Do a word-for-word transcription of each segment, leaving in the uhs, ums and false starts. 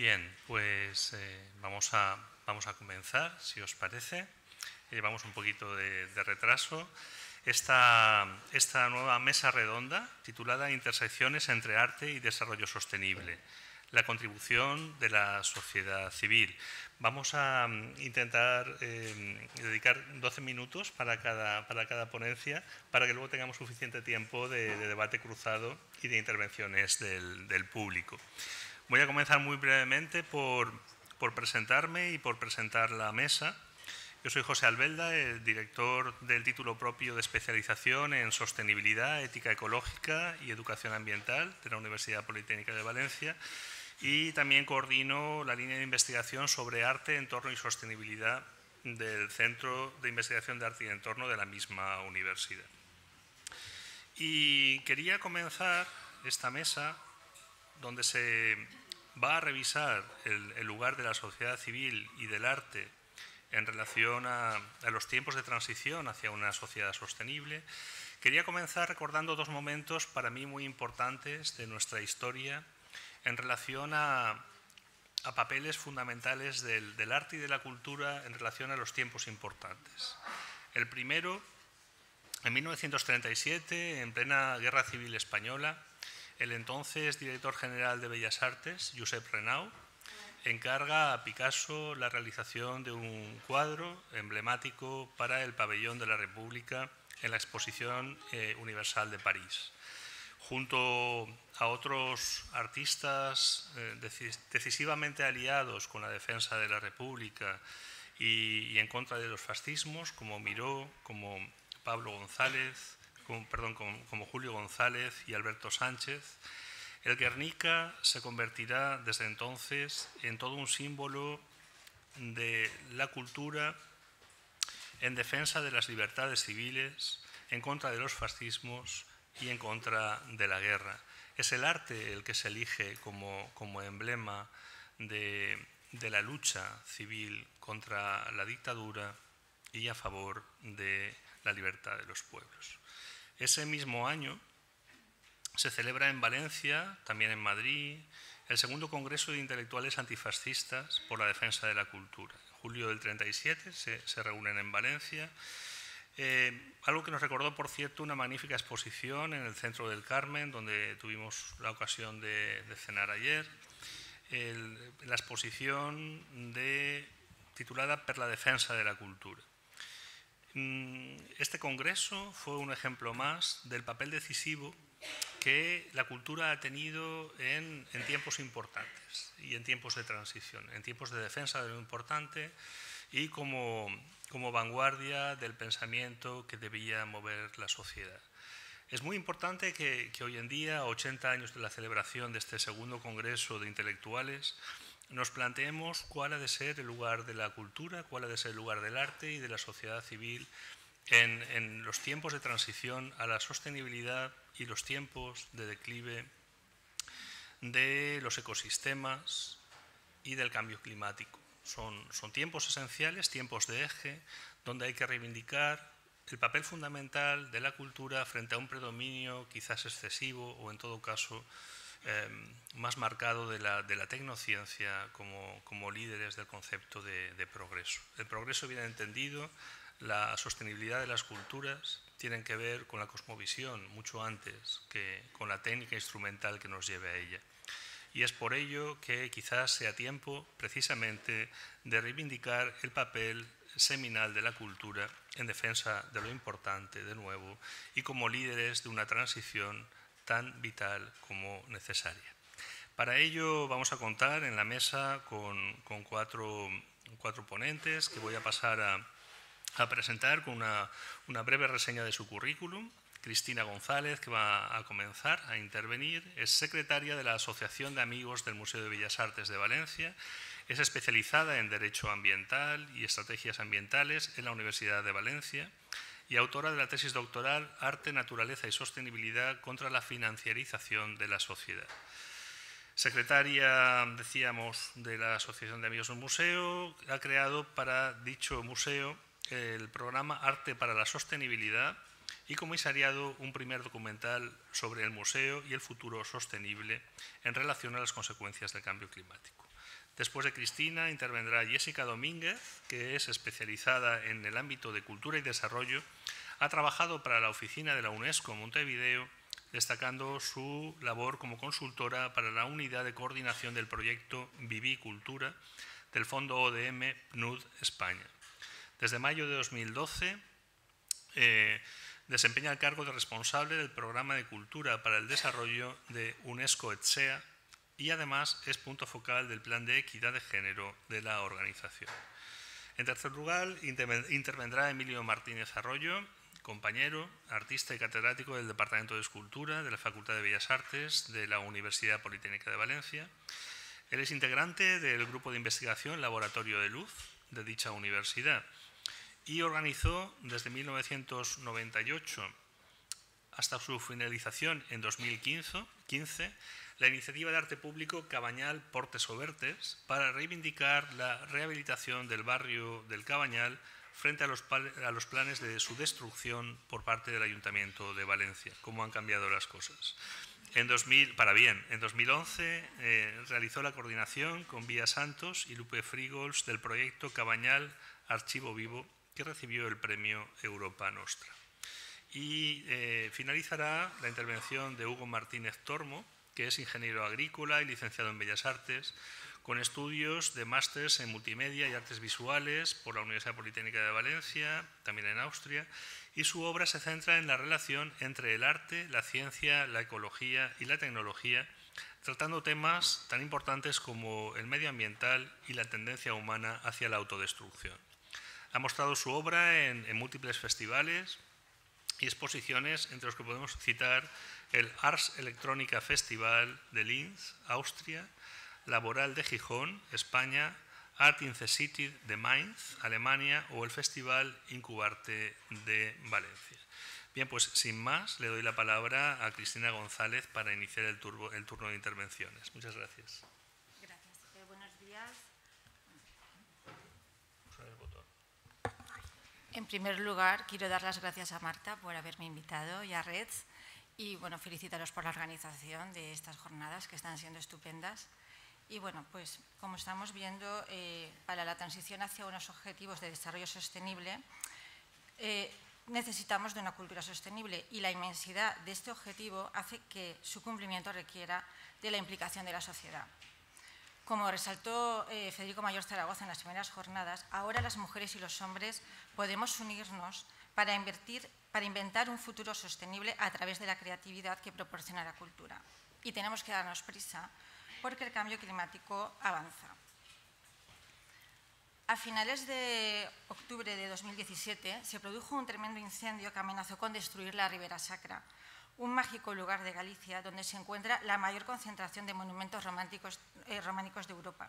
Bien, pues eh, vamos a, vamos a comenzar, si os parece. Llevamos un poquito de, de retraso. Esta, esta nueva mesa redonda, titulada Intersecciones entre arte y desarrollo sostenible, la contribución de la sociedad civil. Vamos a intentar eh, dedicar doce minutos para cada, para cada ponencia, para que luego tengamos suficiente tiempo de, de debate cruzado y de intervenciones del, del público. Voy a comenzar muy brevemente por, por presentarme y por presentar la mesa. Yo soy José Albelda, el director del título propio de especialización en Sostenibilidad, Ética Ecológica y Educación Ambiental de la Universidad Politécnica de Valencia, y también coordino la línea de investigación sobre arte, entorno y sostenibilidad del Centro de Investigación de Arte y Entorno de la misma universidad. Y quería comenzar esta mesa donde se va a revisar el, el lugar de la sociedad civil y del arte en relación a, a los tiempos de transición hacia una sociedad sostenible. Quería comenzar recordando dos momentos para mí muy importantes de nuestra historia en relación a, a papeles fundamentales del, del arte y de la cultura en relación a los tiempos importantes. El primero, en mil novecientos treinta y siete, en plena Guerra Civil Española, el entonces director general de Bellas Artes, Josep Renau, encarga a Picasso la realización de un cuadro emblemático para el Pabellón de la República en la Exposición eh, Universal de París. Junto a otros artistas eh, decis decisivamente aliados con la defensa de la República y, y en contra de los fascismos, como Miró, como Pablo González, como, perdón, como, como Julio González y Alberto Sánchez, el Guernica se convertirá desde entonces en todo un símbolo de la cultura en defensa de las libertades civiles, en contra de los fascismos y en contra de la guerra. Es el arte el que se elige como, como emblema de, de la lucha civil contra la dictadura y a favor de la libertad de los pueblos. Ese mismo año se celebra en Valencia, también en Madrid, el segundo Congreso de Intelectuales Antifascistas por la Defensa de la Cultura. En julio del treinta y siete se, se reúnen en Valencia. Eh, algo que nos recordó, por cierto, una magnífica exposición en el Centro del Carmen, donde tuvimos la ocasión de, de cenar ayer. El, la exposición de, titulada Per la defensa de la cultura. Este congreso fue un ejemplo más del papel decisivo que la cultura ha tenido en, en tiempos importantes y en tiempos de transición, en tiempos de defensa de lo importante y como, como vanguardia del pensamiento que debía mover la sociedad. Es muy importante que, que hoy en día, a ochenta años de la celebración de este segundo Congreso de Intelectuales, nos planteemos cuál ha de ser el lugar de la cultura, cuál ha de ser el lugar del arte y de la sociedad civil en, en los tiempos de transición a la sostenibilidad y los tiempos de declive de los ecosistemas y del cambio climático. Son, son tiempos esenciales, tiempos de eje, donde hay que reivindicar el papel fundamental de la cultura frente a un predominio quizás excesivo o en todo caso eh, más marcado de la, de la tecnociencia como, como líderes del concepto de, de progreso. El progreso bien entendido, la sostenibilidad de las culturas, tienen que ver con la cosmovisión mucho antes que con la técnica instrumental que nos lleve a ella. Y es por ello que quizás sea tiempo precisamente de reivindicar el papel seminal de la cultura en defensa de lo importante de nuevo y como líderes de una transición tan vital como necesaria. Para ello vamos a contar en la mesa con, con cuatro, cuatro ponentes que voy a pasar a... a presentar con una, una breve reseña de su currículum. Cristina González, que va a comenzar a intervenir, es secretaria de la Asociación de Amigos del Museo de Bellas Artes de Valencia, es especializada en Derecho Ambiental y Estrategias Ambientales en la Universidad de Valencia y autora de la tesis doctoral Arte, Naturaleza y Sostenibilidad contra la financiarización de la sociedad. Secretaria, decíamos, de la Asociación de Amigos del Museo, ha creado para dicho museo el programa Arte para la Sostenibilidad y comisariado un primer documental sobre el museo y el futuro sostenible en relación a las consecuencias del cambio climático. Después de Cristina intervendrá Jessica Domínguez, que es especializada en el ámbito de cultura y desarrollo. Ha trabajado para la oficina de la UNESCO Montevideo, destacando su labor como consultora para la unidad de coordinación del proyecto Viví Cultura del Fondo O D M P N U D España. Desde mayo de dos mil doce eh, desempeña el cargo de responsable del Programa de Cultura para el Desarrollo de UNESCO Etxea y además es punto focal del Plan de Equidad de Género de la organización. En tercer lugar, intervendrá Emilio Martínez Arroyo, compañero, artista y catedrático del Departamento de Escultura de la Facultad de Bellas Artes de la Universidad Politécnica de Valencia. Él es integrante del grupo de investigación Laboratorio de Luz de dicha universidad y organizó desde mil novecientos noventa y ocho hasta su finalización en dos mil quince la iniciativa de arte público Cabanyal-Portes Obertas para reivindicar la rehabilitación del barrio del Cabañal frente a los, a los planes de su destrucción por parte del Ayuntamiento de Valencia, cómo han cambiado las cosas. En dos mil, para bien, en dos mil once eh, realizó la coordinación con Villa Santos y Lupe Frígols del proyecto Cabañal-Archivo Vivo, que recibió el premio Europa Nostra. Y eh, finalizará la intervención de Hugo Martínez-Tormo, que es ingeniero agrícola y licenciado en Bellas Artes, con estudios de másteres en multimedia y artes visuales por la Universidad Politécnica de Valencia, también en Austria, y su obra se centra en la relación entre el arte, la ciencia, la ecología y la tecnología, tratando temas tan importantes como el medioambiental y la tendencia humana hacia la autodestrucción. Ha mostrado su obra en, en múltiples festivales y exposiciones, entre los que podemos citar el Ars Electrónica Festival de Linz, Austria, Laboral de Gijón, España, Art in the City de Mainz, Alemania, o el Festival Incubarte de Valencia. Bien, pues sin más, le doy la palabra a Cristina González para iniciar el, turbo, el turno de intervenciones. Muchas gracias. Gracias. Eh, buenos días. En primer lugar, quiero dar las gracias a Marta por haberme invitado y a REDS y, bueno, felicitaros por la organización de estas jornadas que están siendo estupendas. Y bueno, pues como estamos viendo, eh, para la transición hacia unos objetivos de desarrollo sostenible, eh, necesitamos de una cultura sostenible y la inmensidad de este objetivo hace que su cumplimiento requiera de la implicación de la sociedad. Como resaltó eh, Federico Mayor Zaragoza en las primeras jornadas, ahora las mujeres y los hombres podemos unirnos para, invertir, para inventar un futuro sostenible a través de la creatividad que proporciona la cultura. Y tenemos que darnos prisa, porque el cambio climático avanza. A finales de octubre de dos mil diecisiete se produjo un tremendo incendio que amenazó con destruir la Ribera Sacra, un mágico lugar de Galicia donde se encuentra la mayor concentración de monumentos románticos, eh, románicos de Europa.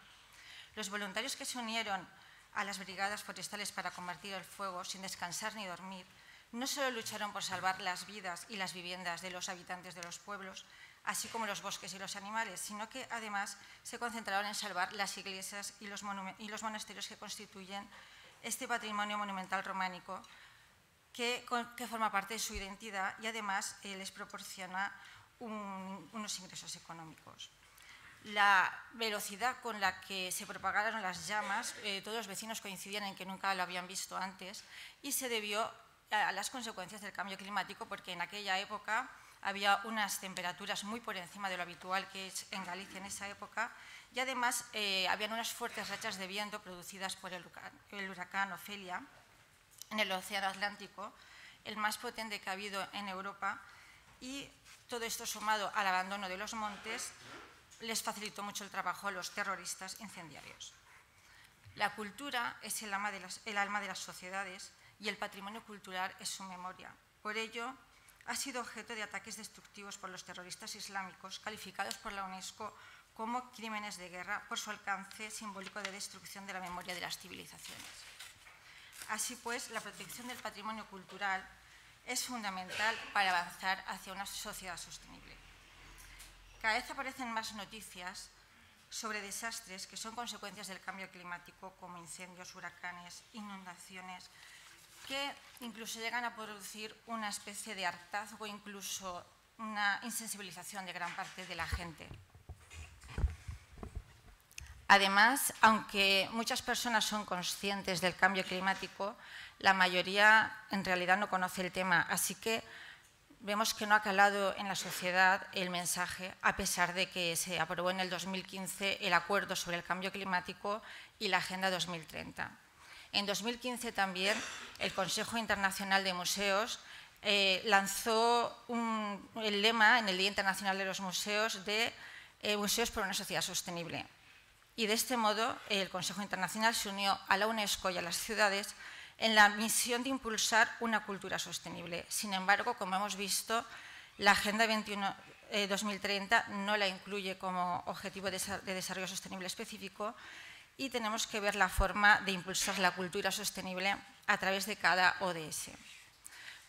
Los voluntarios que se unieron a las brigadas forestales para combatir el fuego sin descansar ni dormir, no solo lucharon por salvar las vidas y las viviendas de los habitantes de los pueblos, así como los bosques y los animales, sino que además se concentraron en salvar las iglesias y los, y los monasterios que constituyen este patrimonio monumental románico que, que forma parte de su identidad y además eh, les proporciona un, unos ingresos económicos. La velocidad con la que se propagaron las llamas, eh, todos los vecinos coincidían en que nunca lo habían visto antes y se debió a las consecuencias del cambio climático porque en aquella época había unas temperaturas muy por encima de lo habitual que es en Galicia en esa época y además eh, habían unas fuertes rachas de viento producidas por el huracán, el huracán Ofelia en el Océano Atlántico, el más potente que ha habido en Europa, y todo esto sumado al abandono de los montes les facilitó mucho el trabajo a los terroristas incendiarios. La cultura es el alma de las, el alma de las sociedades y el patrimonio cultural es su memoria. Por ello, ha sido objeto de ataques destructivos por los terroristas islámicos, calificados por la UNESCO como crímenes de guerra por su alcance simbólico de destrucción de la memoria de las civilizaciones. Así pues, la protección del patrimonio cultural es fundamental para avanzar hacia una sociedad sostenible. Cada vez aparecen más noticias sobre desastres que son consecuencias del cambio climático, como incendios, huracanes, inundaciones, que incluso llegan a producir una especie de hartazgo, incluso una insensibilización de gran parte de la gente. Además, aunque muchas personas son conscientes del cambio climático, la mayoría en realidad no conoce el tema, así que vemos que no ha calado en la sociedad el mensaje, a pesar de que se aprobó en el dos mil quince el Acuerdo sobre el Cambio Climático y la Agenda dos mil treinta. En dos mil quince también el Consejo Internacional de Museos eh, lanzó un, el lema en el Día Internacional de los Museos de eh, Museos por una Sociedad Sostenible. Y de este modo el Consejo Internacional se unió a la UNESCO y a las ciudades en la misión de impulsar una cultura sostenible. Sin embargo, como hemos visto, la Agenda veintiuno, eh, dos mil treinta no la incluye como objetivo de, de desarrollo sostenible específico y tenemos que ver la forma de impulsar la cultura sostenible a través de cada O D S.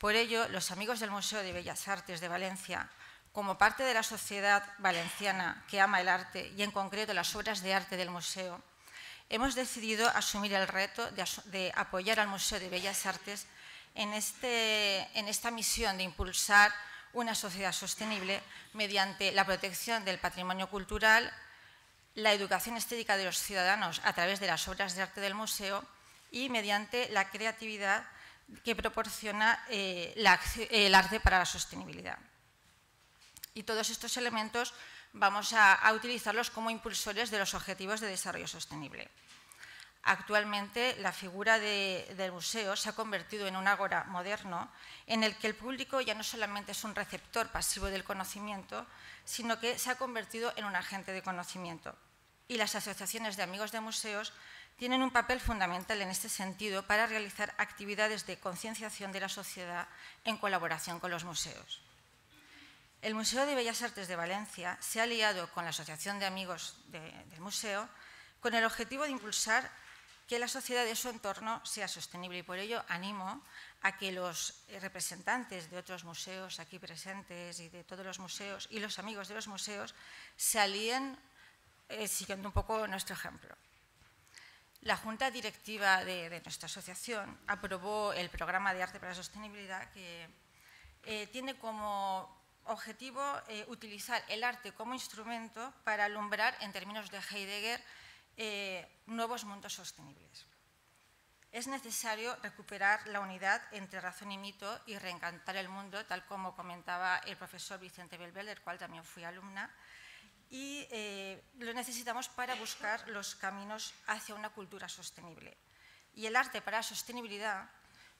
Por ello, los amigos del Museo de Bellas Artes de Valencia, como parte de la sociedad valenciana que ama el arte y en concreto las obras de arte del museo, hemos decidido asumir el reto de, de apoyar al Museo de Bellas Artes en, este, en esta misión de impulsar una sociedad sostenible mediante la protección del patrimonio cultural, la educación estética de los ciudadanos a través de las obras de arte del museo y mediante la creatividad que proporciona eh, la, el arte para la sostenibilidad. Y todos estos elementos vamos a, a utilizarlos como impulsores de los Objetivos de Desarrollo Sostenible. Actualmente, la figura de, del museo se ha convertido en un ágora moderno en el que el público ya no solamente es un receptor pasivo del conocimiento, sino que se ha convertido en un agente de conocimiento. Y las asociaciones de amigos de museos tienen un papel fundamental en este sentido para realizar actividades de concienciación de la sociedad en colaboración con los museos. El Museo de Bellas Artes de Valencia se ha aliado con la Asociación de Amigos de, del Museo con el objetivo de impulsar que la sociedad de su entorno sea sostenible y por ello animo a que los representantes de otros museos aquí presentes y de todos los museos y los amigos de los museos se alíen eh, siguiendo un poco nuestro ejemplo. La Junta Directiva de, de nuestra asociación aprobó el Programa de Arte para la Sostenibilidad que eh, tiene como objetivo eh, utilizar el arte como instrumento para alumbrar, en términos de Heidegger, eh, nuevos mundos sostenibles. Es necesario recuperar la unidad entre razón y mito y reencantar el mundo, tal como comentaba el profesor Vicente Belbel, del cual también fui alumna, y eh, lo necesitamos para buscar los caminos hacia una cultura sostenible. Y el arte para la sostenibilidad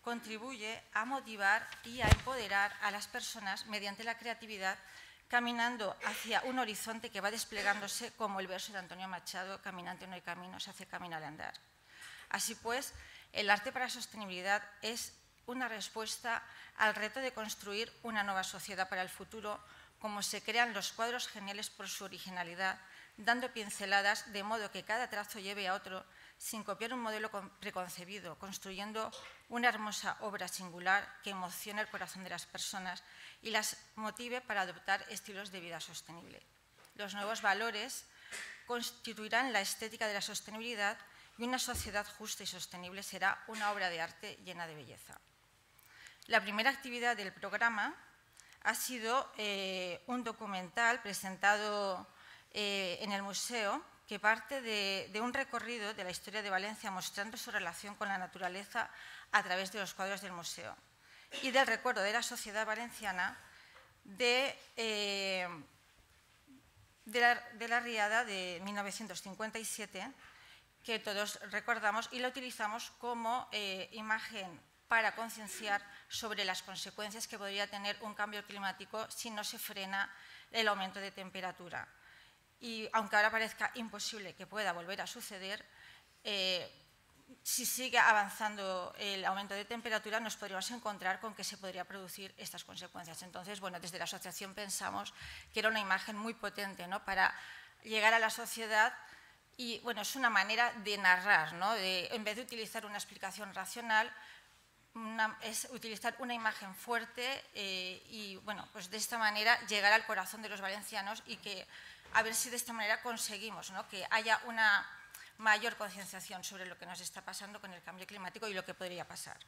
contribuye a motivar y a empoderar a las personas mediante la creatividad, caminando hacia un horizonte que va desplegándose como el verso de Antonio Machado, caminante no hay camino, se hace camino al andar. Así pues, el arte para la sostenibilidad es una respuesta al reto de construir una nueva sociedad para el futuro, como se crean los cuadros geniales por su originalidad, dando pinceladas de modo que cada trazo lleve a otro, sin copiar un modelo preconcebido, construyendo una hermosa obra singular que emocione el corazón de las personas y las motive para adoptar estilos de vida sostenible. Los nuevos valores constituirán la estética de la sostenibilidad y una sociedad justa y sostenible será una obra de arte llena de belleza. La primera actividad del programa ha sido eh, un documental presentado eh, en el museo que parte de, de un recorrido de la historia de Valencia mostrando su relación con la naturaleza a través de los cuadros del museo y del recuerdo de la sociedad valenciana de, eh, de, la, de la riada de mil novecientos cincuenta y siete, que todos recordamos y la utilizamos como eh, imagen para concienciar sobre las consecuencias que podría tener un cambio climático si no se frena el aumento de temperatura. Y aunque ahora parezca imposible que pueda volver a suceder, eh, si sigue avanzando el aumento de temperatura nos podríamos encontrar con que se podría producir estas consecuencias. Entonces, bueno, desde la asociación pensamos que era una imagen muy potente, ¿no?, para llegar a la sociedad y, bueno, es una manera de narrar, ¿no?, de, en vez de utilizar una explicación racional, Una, es utilizar una imagen fuerte eh, y, bueno, pues de esta manera llegar al corazón de los valencianos y que a ver si de esta manera conseguimos, ¿no?, que haya una mayor concienciación sobre lo que nos está pasando con el cambio climático y lo que podría pasar.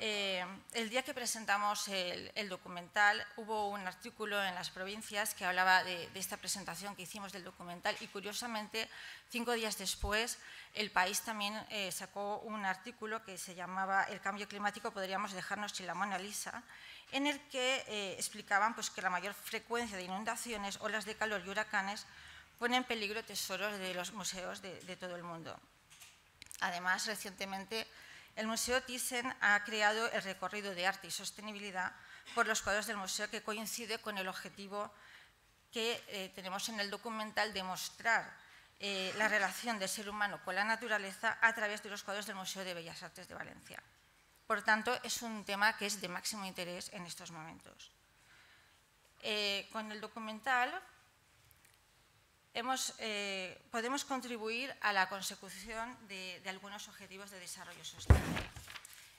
eh, el día que presentamos el, el documental hubo un artículo en Las Provincias que hablaba de, de esta presentación que hicimos del documental y, curiosamente, cinco días después, El País también eh, sacó un artículo que se llamaba El cambio climático, podríamos dejarnos sin la Mona Lisa, en el que eh, explicaban pues, que la mayor frecuencia de inundaciones, olas de calor y huracanes pone en peligro tesoros de los museos de, de todo el mundo. Además, recientemente, el Museo Thyssen ha creado el recorrido de arte y sostenibilidad por los cuadros del museo, que coincide con el objetivo que eh, tenemos en el documental de mostrar eh, la relación del ser humano con la naturaleza a través de los cuadros del Museo de Bellas Artes de Valencia. Por tanto, es un tema que es de máximo interés en estos momentos. Eh, con el documental hemos, eh, podemos contribuir a la consecución de, de algunos objetivos de desarrollo sostenible.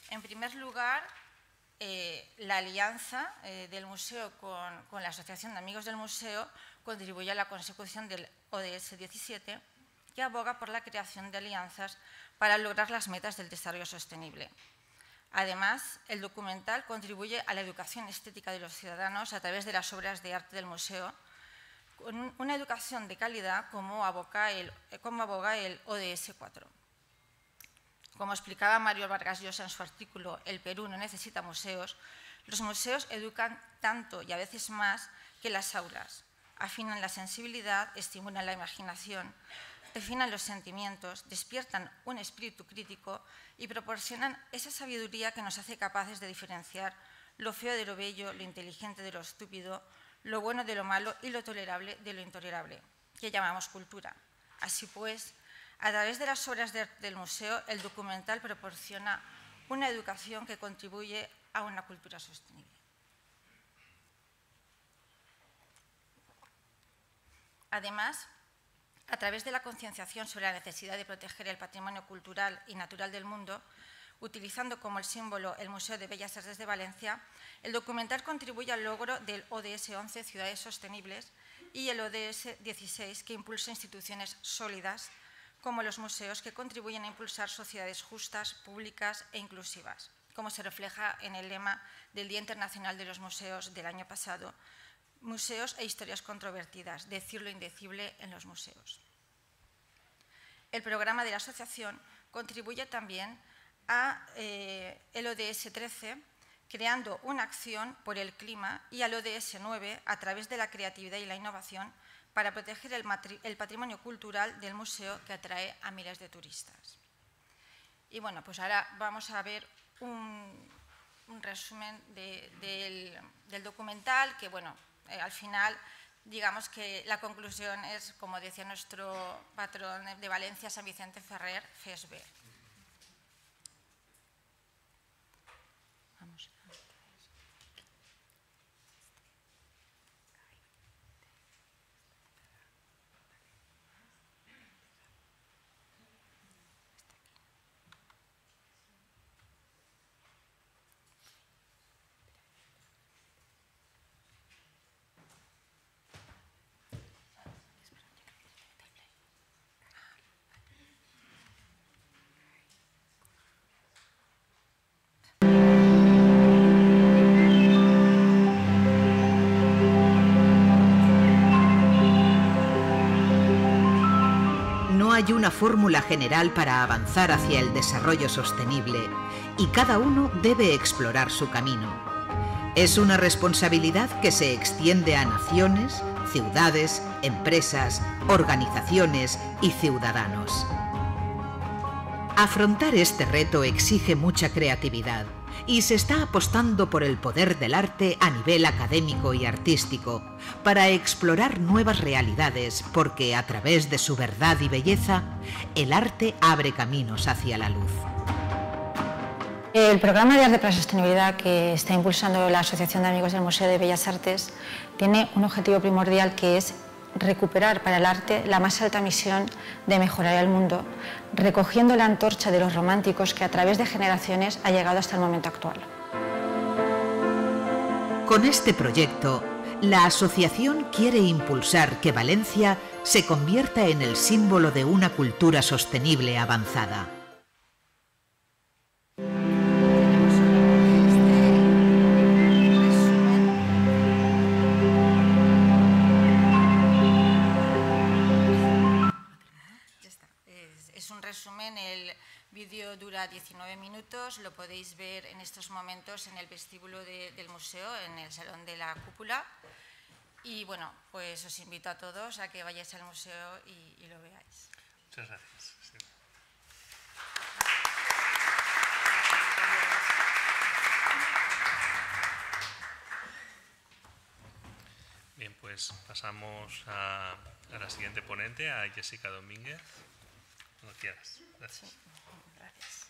En primer lugar, eh, la alianza eh, del museo con, con la Asociación de Amigos del Museo contribuye a la consecución del O D S diecisiete, que aboga por la creación de alianzas para lograr las metas del desarrollo sostenible. Además, el documental contribuye a la educación estética de los ciudadanos a través de las obras de arte del museo, con una educación de calidad como aboga el, como aboga el O D S cuatro. Como explicaba Mario Vargas Llosa en su artículo El Perú no necesita museos, los museos educan tanto y a veces más que las aulas. Afinan la sensibilidad, estimulan la imaginación, definan los sentimientos, despiertan un espíritu crítico y proporcionan esa sabiduría que nos hace capaces de diferenciar lo feo de lo bello, lo inteligente de lo estúpido, lo bueno de lo malo y lo tolerable de lo intolerable, que llamamos cultura. Así pues, a través de las obras de, del museo, el documental proporciona una educación que contribuye a una cultura sostenible. Además, a través de la concienciación sobre la necesidad de proteger el patrimonio cultural y natural del mundo, utilizando como el símbolo el Museo de Bellas Artes de Valencia, el documental contribuye al logro del O D S once, Ciudades Sostenibles, y el O D S dieciséis, que impulsa instituciones sólidas, como los museos, que contribuyen a impulsar sociedades justas, públicas e inclusivas, como se refleja en el lema del Día Internacional de los Museos del año pasado, Museos e historias controvertidas, decir lo indecible en los museos. El programa de la asociación contribuye también a eh, el O D S trece, creando una acción por el clima, y al O D S nueve, a través de la creatividad y la innovación, para proteger el, el patrimonio cultural del museo, que atrae a miles de turistas. Y bueno, pues ahora vamos a ver un, un resumen de, del, del documental, que bueno, al final, digamos que la conclusión es, como decía nuestro patrón de Valencia, San Vicente Ferrer, F E S B. Vamos. Hay una fórmula general para avanzar hacia el desarrollo sostenible y cada uno debe explorar su camino. Es una responsabilidad que se extiende a naciones, ciudades, empresas, organizaciones y ciudadanos. Afrontar este reto exige mucha creatividad y se está apostando por el poder del arte a nivel académico y artístico para explorar nuevas realidades, porque a través de su verdad y belleza el arte abre caminos hacia la luz. El programa de arte para sostenibilidad que está impulsando la Asociación de Amigos del Museo de Bellas Artes tiene un objetivo primordial, que es recuperar para el arte la más alta misión de mejorar el mundo, recogiendo la antorcha de los románticos que a través de generaciones ha llegado hasta el momento actual. Con este proyecto, la asociación quiere impulsar que Valencia se convierta en el símbolo de una cultura sostenible avanzada. diecinueve minutos, lo podéis ver en estos momentos en el vestíbulo de, del museo, en el Salón de la Cúpula. Y bueno, pues os invito a todos a que vayáis al museo y, y lo veáis. Muchas gracias. Sí. Bien, pues pasamos a, a la siguiente ponente, a Jessica Domínguez. Cuando quieras. Gracias. Sí, gracias.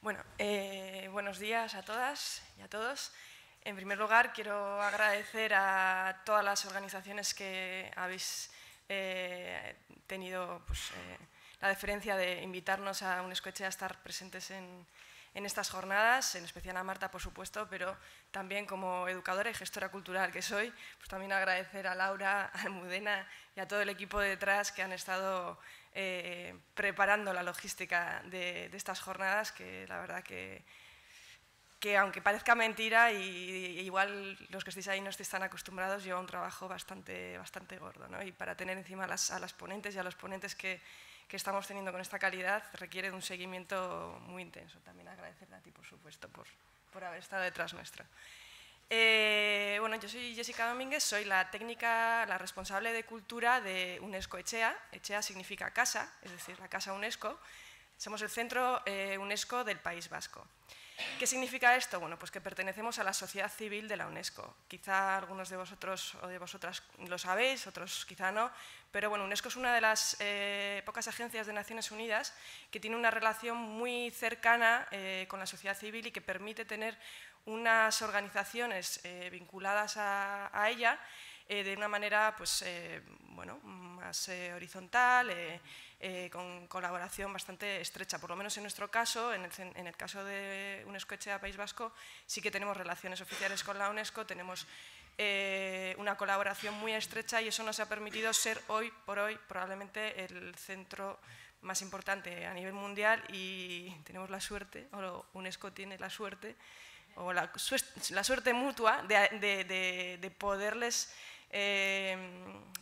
Bueno, eh, buenos días a todas y a todos. En primer lugar, quiero agradecer a todas las organizaciones que habéis eh, tenido pues, eh, la deferencia de invitarnos a UNESCO Etxea a estar presentes en en estas jornadas, en especial a Marta, por supuesto, pero también como educadora y gestora cultural que soy, pues también agradecer a Laura, a Almudena y a todo el equipo detrás que han estado eh, preparando la logística de, de estas jornadas, que la verdad que, que aunque parezca mentira, y, y igual los que estáis ahí no estáis tan acostumbrados, lleva un trabajo bastante, bastante gordo, ¿no? Y para tener encima las, a las ponentes y a los ponentes que que estamos teniendo con esta calidad requiere de un seguimiento muy intenso. También agradecerte a ti, por supuesto, por, por haber estado detrás nuestra. Eh, bueno, yo soy Jessica Domínguez, soy la técnica, la responsable de cultura de UNESCO Etxea. Etxea significa casa, es decir, la casa UNESCO. Somos el centro eh, UNESCO del País Vasco. ¿Qué significa esto? Bueno, pues que pertenecemos a la sociedad civil de la UNESCO. Quizá algunos de vosotros o de vosotras lo sabéis, otros quizá no, pero bueno, UNESCO es una de las eh, pocas agencias de Naciones Unidas que tiene una relación muy cercana eh, con la sociedad civil y que permite tener unas organizaciones eh, vinculadas a, a ella eh, de una manera pues, eh, bueno, más eh, horizontal, eh, Eh, con colaboración bastante estrecha, por lo menos en nuestro caso, en el, en el caso de UNESCO Etxea País Vasco, sí que tenemos relaciones oficiales con la UNESCO, tenemos eh, una colaboración muy estrecha y eso nos ha permitido ser hoy por hoy probablemente el centro más importante a nivel mundial y tenemos la suerte, o UNESCO tiene la suerte, o la, la suerte mutua de, de, de, de poderles Eh,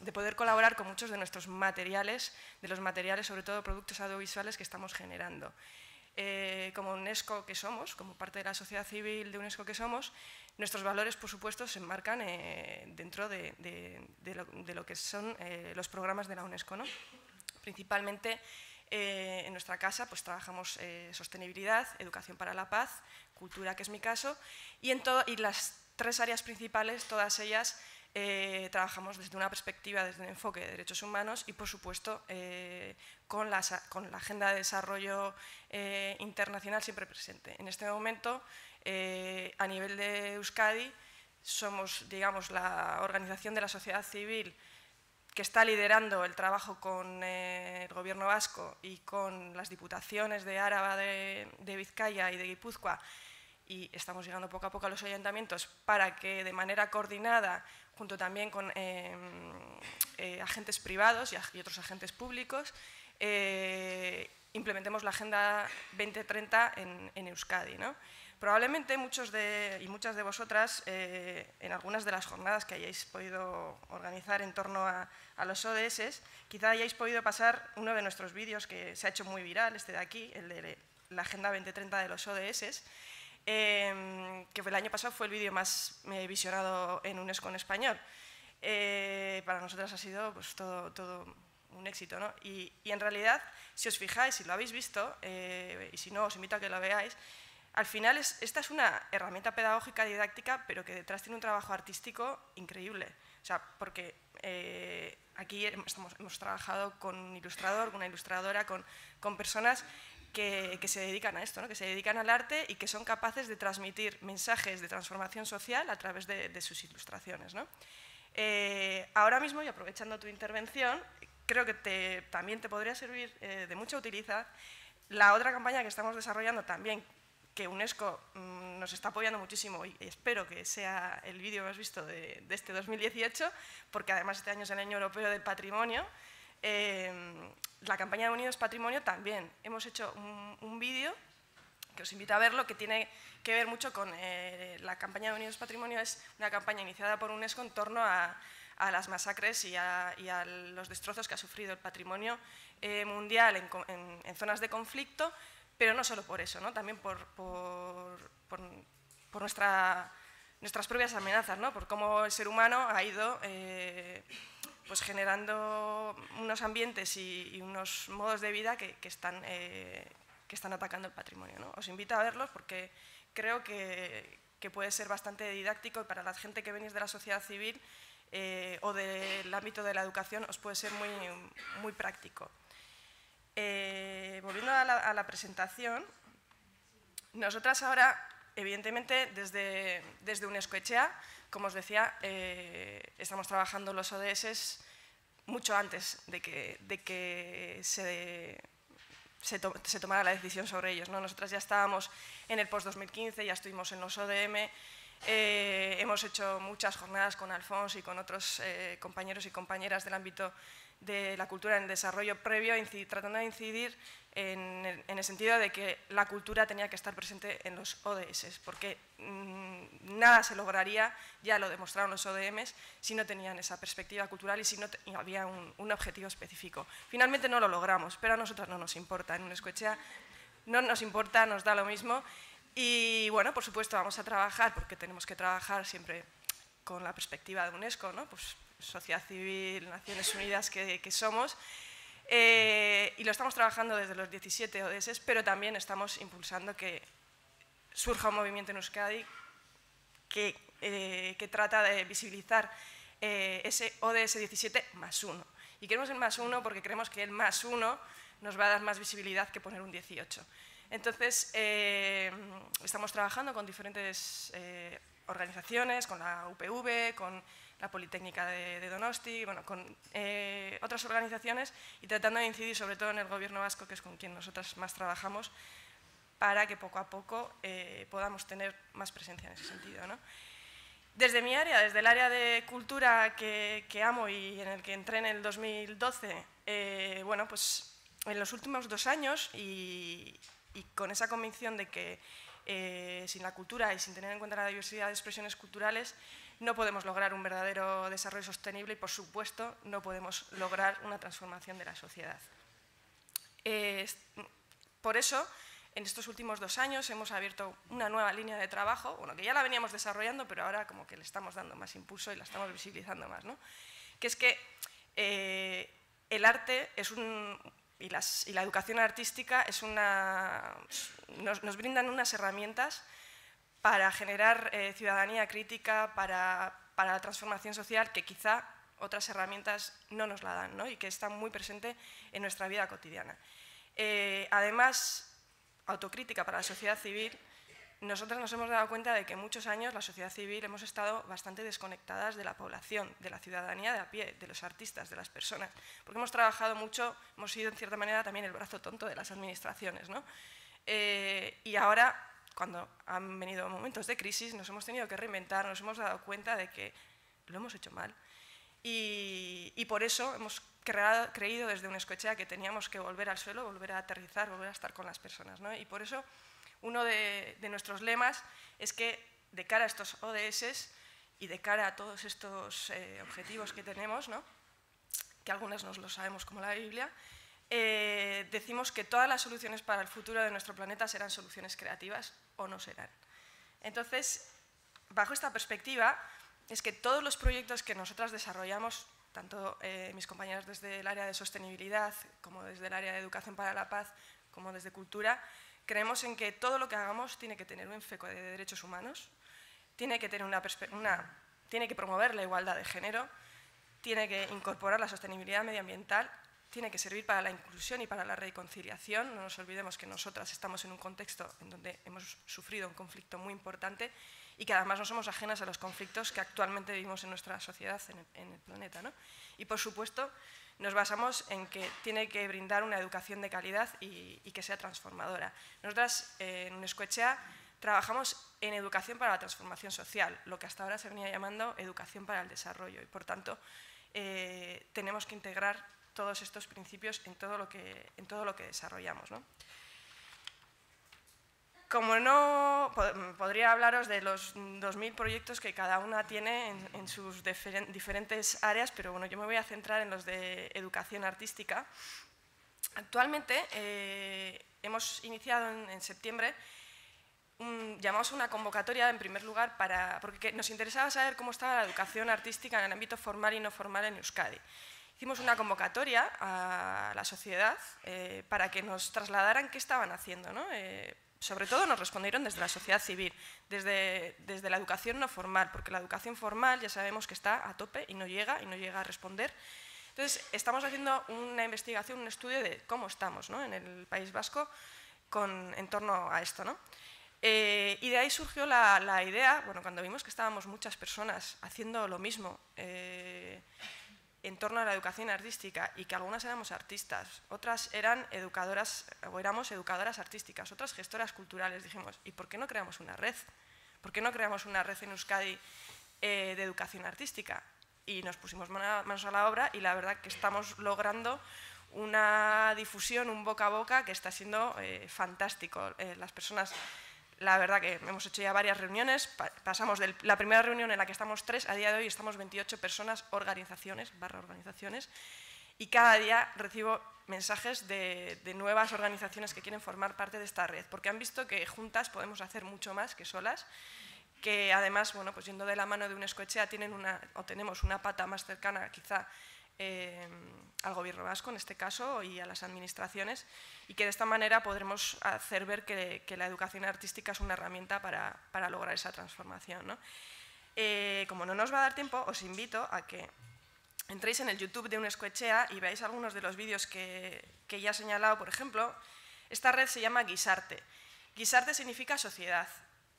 de poder colaborar con muchos de nuestros materiales, de los materiales, sobre todo productos audiovisuales que estamos generando. Eh, como UNESCO que somos, como parte de la sociedad civil de UNESCO que somos, nuestros valores, por supuesto, se enmarcan eh, dentro de, de, de, lo, de lo que son eh, los programas de la UNESCO, ¿no? Principalmente eh, en nuestra casa pues, trabajamos eh, sostenibilidad, educación para la paz, cultura, que es mi caso, y, en todo, y las tres áreas principales, todas ellas, Eh, trabajamos desde una perspectiva, desde un enfoque de derechos humanos y, por supuesto, eh, con, la, con la agenda de desarrollo eh, internacional siempre presente. En este momento, eh, a nivel de Euskadi, somos, digamos, la organización de la sociedad civil que está liderando el trabajo con eh, el Gobierno vasco y con las diputaciones de Araba, de, de Vizcaya y de Guipúzcoa, y estamos llegando poco a poco a los ayuntamientos para que, de manera coordinada, junto también con eh, eh, agentes privados y, ag y otros agentes públicos, eh, implementemos la Agenda dos mil treinta en, en Euskadi, ¿no? Probablemente muchos de, y muchas de vosotras, eh, en algunas de las jornadas que hayáis podido organizar en torno a, a los O D S, quizá hayáis podido pasar uno de nuestros vídeos que se ha hecho muy viral, este de aquí, el de la Agenda dos mil treinta de los O D S, Eh, que el año pasado fue el vídeo más eh, visionado en UNESCO en español. Eh, para nosotras ha sido pues, todo, todo un éxito, ¿no? Y, y en realidad, si os fijáis, si lo habéis visto, eh, y si no, os invito a que lo veáis, al final es, esta es una herramienta pedagógica didáctica, pero que detrás tiene un trabajo artístico increíble. O sea, porque eh, aquí estamos, hemos trabajado con un ilustrador, con una ilustradora, con, con personas Que, que se dedican a esto, ¿no? Que se dedican al arte y que son capaces de transmitir mensajes de transformación social a través de, de sus ilustraciones, ¿no? Eh, ahora mismo, y aprovechando tu intervención, creo que te, también te podría servir eh, de mucha utilidad la otra campaña que estamos desarrollando también, que UNESCO mmm, nos está apoyando muchísimo y espero que sea el vídeo más visto de, de este dos mil dieciocho, porque además este año es el Año Europeo del Patrimonio. Eh, la campaña de Unidos Patrimonio también. Hemos hecho un, un vídeo que os invito a verlo, que tiene que ver mucho con eh, la campaña de Unidos Patrimonio. Es una campaña iniciada por UNESCO en torno a, a las masacres y a, y a los destrozos que ha sufrido el patrimonio eh, mundial en, en, en zonas de conflicto, pero no solo por eso, ¿no? También por, por, por, por nuestra, nuestras propias amenazas, ¿no? Por cómo el ser humano ha ido eh, pues generando unos ambientes y, y unos modos de vida que, que están... Eh, que están atacando el patrimonio, ¿no? Os invito a verlos porque creo que, que puede ser bastante didáctico y para la gente que venís de la sociedad civil eh, o del ámbito de la educación os puede ser muy, muy práctico. Eh, volviendo a la, a la presentación, nosotras ahora, evidentemente, desde, desde UNESCO Etxea, como os decía, eh, estamos trabajando los O D S mucho antes de que, de que se... Se, to se tomara la decisión sobre ellos, ¿no? Nosotras ya estábamos en el post dos mil quince, ya estuvimos en los O D M, eh, hemos hecho muchas jornadas con Alfonso y con otros eh, compañeros y compañeras del ámbito de la cultura en el desarrollo previo, tratando de incidir en el, en el sentido de que la cultura tenía que estar presente en los O D S, porque mmm, nada se lograría, ya lo demostraron los O D Ms, si no tenían esa perspectiva cultural y si no y había un, un objetivo específico. Finalmente no lo logramos, pero a nosotros no nos importa, en UNESCO Etxea no nos importa, nos da lo mismo y, bueno, por supuesto vamos a trabajar, porque tenemos que trabajar siempre con la perspectiva de UNESCO, ¿no? Pues, sociedad civil, Naciones Unidas que, que somos, eh, y lo estamos trabajando desde los diecisiete O D S, pero también estamos impulsando que surja un movimiento en Euskadi que, eh, que trata de visibilizar eh, ese O D S diecisiete más uno. Y queremos el más uno porque creemos que el más uno nos va a dar más visibilidad que poner un dieciocho. Entonces, eh, estamos trabajando con diferentes eh, organizaciones, con la U P V, con la Politécnica de, de Donosti, bueno, con eh, otras organizaciones y tratando de incidir sobre todo en el Gobierno vasco, que es con quien nosotras más trabajamos, para que poco a poco eh, podamos tener más presencia en ese sentido, ¿no? Desde mi área, desde el área de cultura que, que amo y en el que entré en el dos mil doce, eh, bueno, pues en los últimos dos años y, y con esa convicción de que eh, sin la cultura y sin tener en cuenta la diversidad de expresiones culturales, no podemos lograr un verdadero desarrollo sostenible y, por supuesto, no podemos lograr una transformación de la sociedad. Eh, por eso, en estos últimos dos años hemos abierto una nueva línea de trabajo, bueno, que ya la veníamos desarrollando, pero ahora como que le estamos dando más impulso y la estamos visibilizando más, ¿no? Que es que eh, el arte es un, y, las, y la educación artística es una, nos, nos brindan unas herramientas para generar eh, ciudadanía crítica, para, para la transformación social, que quizá otras herramientas no nos la dan, ¿no? Y que está muy presente en nuestra vida cotidiana. Eh, además, autocrítica para la sociedad civil, nosotros nos hemos dado cuenta de que muchos años la sociedad civil hemos estado bastante desconectadas de la población, de la ciudadanía de a pie, de los artistas, de las personas, porque hemos trabajado mucho, hemos sido en cierta manera también el brazo tonto de las administraciones, ¿no? Eh, y ahora, cuando han venido momentos de crisis, nos hemos tenido que reinventar, nos hemos dado cuenta de que lo hemos hecho mal. Y, y por eso hemos creado, creído desde UNESCO Etxea que teníamos que volver al suelo, volver a aterrizar, volver a estar con las personas, ¿no? Y por eso uno de, de nuestros lemas es que de cara a estos O D S y de cara a todos estos eh, objetivos que tenemos, ¿no? Que algunos nos lo sabemos como la Biblia, Eh, decimos que todas las soluciones para el futuro de nuestro planeta serán soluciones creativas o no serán. Entonces, bajo esta perspectiva, es que todos los proyectos que nosotras desarrollamos, tanto eh, mis compañeras desde el área de sostenibilidad, como desde el área de educación para la paz, como desde cultura, creemos en que todo lo que hagamos tiene que tener un enfoque de derechos humanos, tiene que, tener una una, tiene que promover la igualdad de género, tiene que incorporar la sostenibilidad medioambiental, tiene que servir para la inclusión y para la reconciliación. No nos olvidemos que nosotras estamos en un contexto en donde hemos sufrido un conflicto muy importante y que además no somos ajenas a los conflictos que actualmente vivimos en nuestra sociedad, en el, en el planeta, ¿no? Y por supuesto nos basamos en que tiene que brindar una educación de calidad y, y que sea transformadora. Nosotras eh, en UNESCO Etxea trabajamos en educación para la transformación social, lo que hasta ahora se venía llamando educación para el desarrollo y por tanto eh, tenemos que integrar todos estos principios en todo lo que, en todo lo que desarrollamos, ¿no? Como no, podría hablaros de los dos mil proyectos que cada una tiene en, en sus diferen, diferentes áreas, pero bueno, yo me voy a centrar en los de educación artística. Actualmente eh, hemos iniciado en, en septiembre, un, llamamos una convocatoria en primer lugar, para, porque nos interesaba saber cómo estaba la educación artística en el ámbito formal y no formal en Euskadi. Hicimos una convocatoria a la sociedad eh, para que nos trasladaran qué estaban haciendo, ¿no? Eh, Sobre todo nos respondieron desde la sociedad civil, desde, desde la educación no formal, porque la educación formal ya sabemos que está a tope y no llega, y no llega a responder. Entonces, estamos haciendo una investigación, un estudio de cómo estamos, ¿no?, en el País Vasco con, en torno a esto, ¿no? Eh, y de ahí surgió la, la idea, bueno, cuando vimos que estábamos muchas personas haciendo lo mismo eh, en torno a la educación artística, y que algunas éramos artistas, otras eran educadoras o éramos educadoras artísticas, otras gestoras culturales, dijimos, ¿y por qué no creamos una red? ¿Por qué no creamos una red en Euskadi eh, de educación artística? Y nos pusimos manos a la obra y la verdad que estamos logrando una difusión, un boca a boca que está siendo eh, fantástico. Eh, las personas, la verdad que hemos hecho ya varias reuniones, pasamos de la primera reunión en la que estamos tres, a día de hoy estamos veintiocho personas, organizaciones, barra organizaciones, y cada día recibo mensajes de, de nuevas organizaciones que quieren formar parte de esta red, porque han visto que juntas podemos hacer mucho más que solas, que además, bueno, pues yendo de la mano de UNESCO Etxea tienen una, o tenemos una pata más cercana quizá Eh, al Gobierno vasco en este caso y a las administraciones, y que de esta manera podremos hacer ver que, que la educación artística es una herramienta para, para lograr esa transformación, ¿no? Eh, como no nos va a dar tiempo, os invito a que entréis en el YouTube de UNESCO Etxea y veáis algunos de los vídeos que, que ya he señalado. Por ejemplo, esta red se llama Guisarte. Guisarte significa sociedad.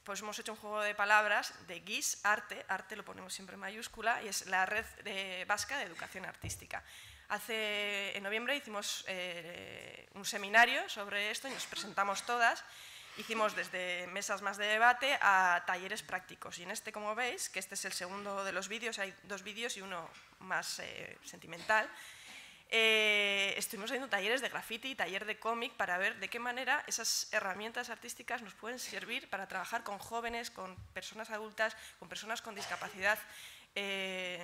Pues hemos hecho un juego de palabras de guis, arte, arte lo ponemos siempre en mayúscula, y es la red de, vasca de educación artística. Hace, en noviembre hicimos eh, un seminario sobre esto y nos presentamos todas. Hicimos desde mesas más de debate a talleres prácticos. Y en este, como veis, que este es el segundo de los vídeos, hay dos vídeos y uno más eh, sentimental, Eh, estuvimos haciendo talleres de graffiti y taller de cómic para ver de qué manera esas herramientas artísticas nos pueden servir para trabajar con jóvenes, con personas adultas, con personas con discapacidad eh,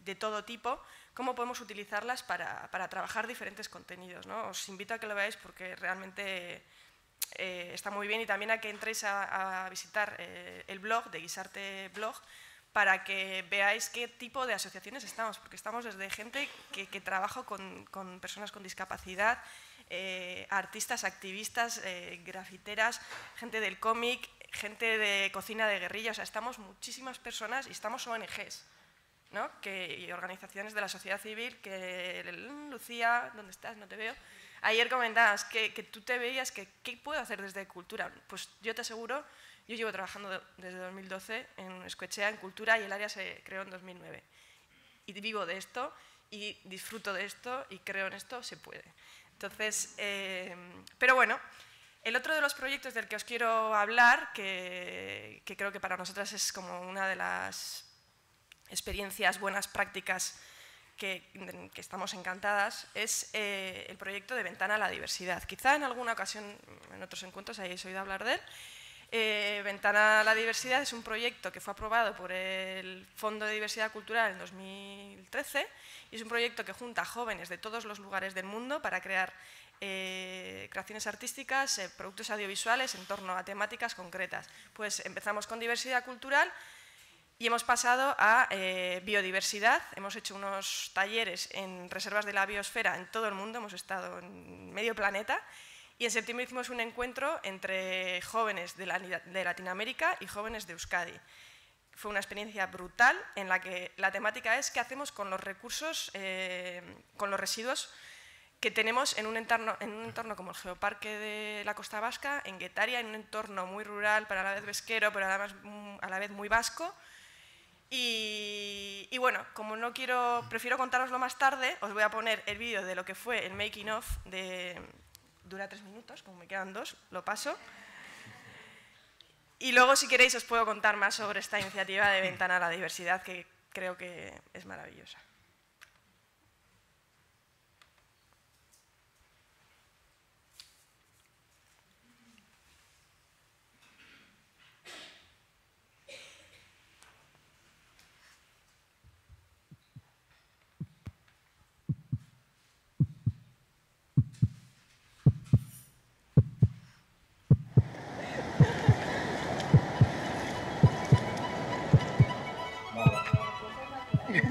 de todo tipo, cómo podemos utilizarlas para, para trabajar diferentes contenidos, ¿no? Os invito a que lo veáis porque realmente eh, está muy bien, y también a que entréis a, a visitar eh, el blog de Guisarte Blog, para que veáis qué tipo de asociaciones estamos, porque estamos desde gente que, que trabaja con, con personas con discapacidad, eh, artistas, activistas, eh, grafiteras, gente del cómic, gente de cocina de guerrilla, o sea, estamos muchísimas personas y estamos O N Ges, ¿no?, que, y organizaciones de la sociedad civil, que Lucía, ¿dónde estás? No te veo. Ayer comentabas que, que tú te veías, que ¿qué puedo hacer desde cultura? Pues yo te aseguro, yo llevo trabajando desde dos mil doce en UNESCO Etxea, en cultura, y el área se creó en dos mil nueve. Y vivo de esto, y disfruto de esto, y creo en esto, se puede. Entonces, eh, pero bueno, el otro de los proyectos del que os quiero hablar, que, que creo que para nosotras es como una de las experiencias, buenas prácticas que, que estamos encantadas, es eh, el proyecto de Ventana a la Diversidad. Quizá en alguna ocasión, en otros encuentros, hayáis oído hablar de él. Eh, Ventana a la Diversidad es un proyecto que fue aprobado por el Fondo de Diversidad Cultural en dos mil trece, y es un proyecto que junta jóvenes de todos los lugares del mundo para crear eh, creaciones artísticas, eh, productos audiovisuales en torno a temáticas concretas. Pues empezamos con diversidad cultural y hemos pasado a eh, biodiversidad. Hemos hecho unos talleres en reservas de la biosfera en todo el mundo, hemos estado en medio planeta. Y en septiembre hicimos un encuentro entre jóvenes de, la, de Latinoamérica y jóvenes de Euskadi. Fue una experiencia brutal en la que la temática es qué hacemos con los recursos, eh, con los residuos que tenemos en un, entorno, en un entorno como el Geoparque de la Costa Vasca, en Guetaria, en un entorno muy rural, pero a la vez pesquero, pero además a la vez muy vasco. Y, y bueno, como no quiero, prefiero contároslo más tarde, os voy a poner el vídeo de lo que fue el making of de... Dura tres minutos, como me quedan dos, lo paso. Y luego, si queréis, os puedo contar más sobre esta iniciativa de Ventana a la Diversidad, que creo que es maravillosa. ¡Vamos! A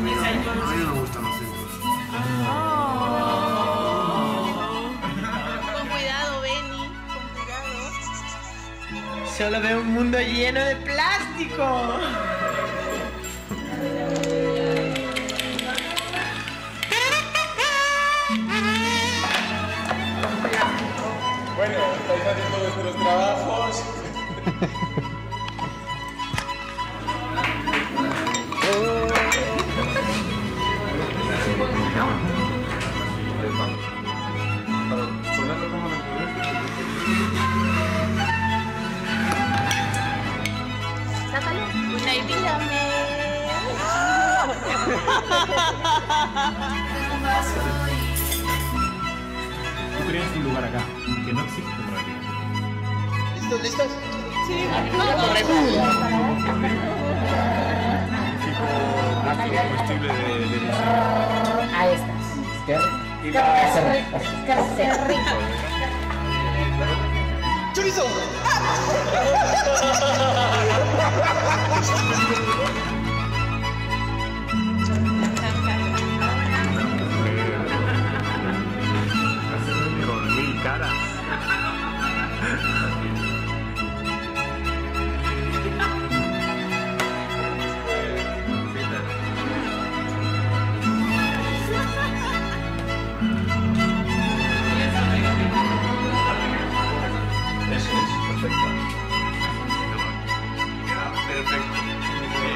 mí no me gustan los círculos. Con cuidado, Benny. Con cuidado. Solo veo un mundo lleno de plástico. Bueno, estáis haciendo vuestros trabajos. Tú creas un lugar acá, que no existe por aquí. ¿Listos, listos? Sí. Combustible de museo. Ahí estás. ¿Qué? Y ¡chorizo! Caras. Eso es perfecto. Queda perfecto.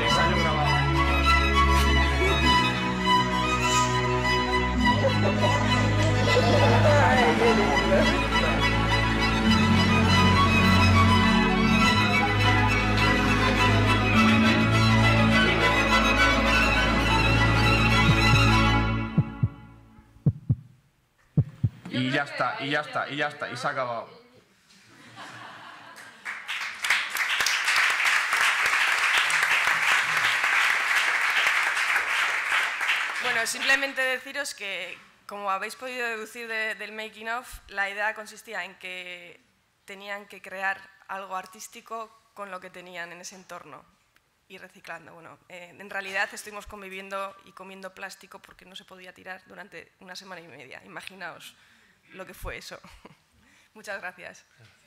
Ensayo grabado. Y ya está, y ya está, y ya está, y se ha acabado. Bueno, simplemente deciros que, como habéis podido deducir de, del making of, la idea consistía en que tenían que crear algo artístico con lo que tenían en ese entorno y reciclando. Bueno, eh, en realidad estuvimos conviviendo y comiendo plástico porque no se podía tirar durante una semana y media. Imaginaos lo que fue eso. Muchas gracias. Gracias.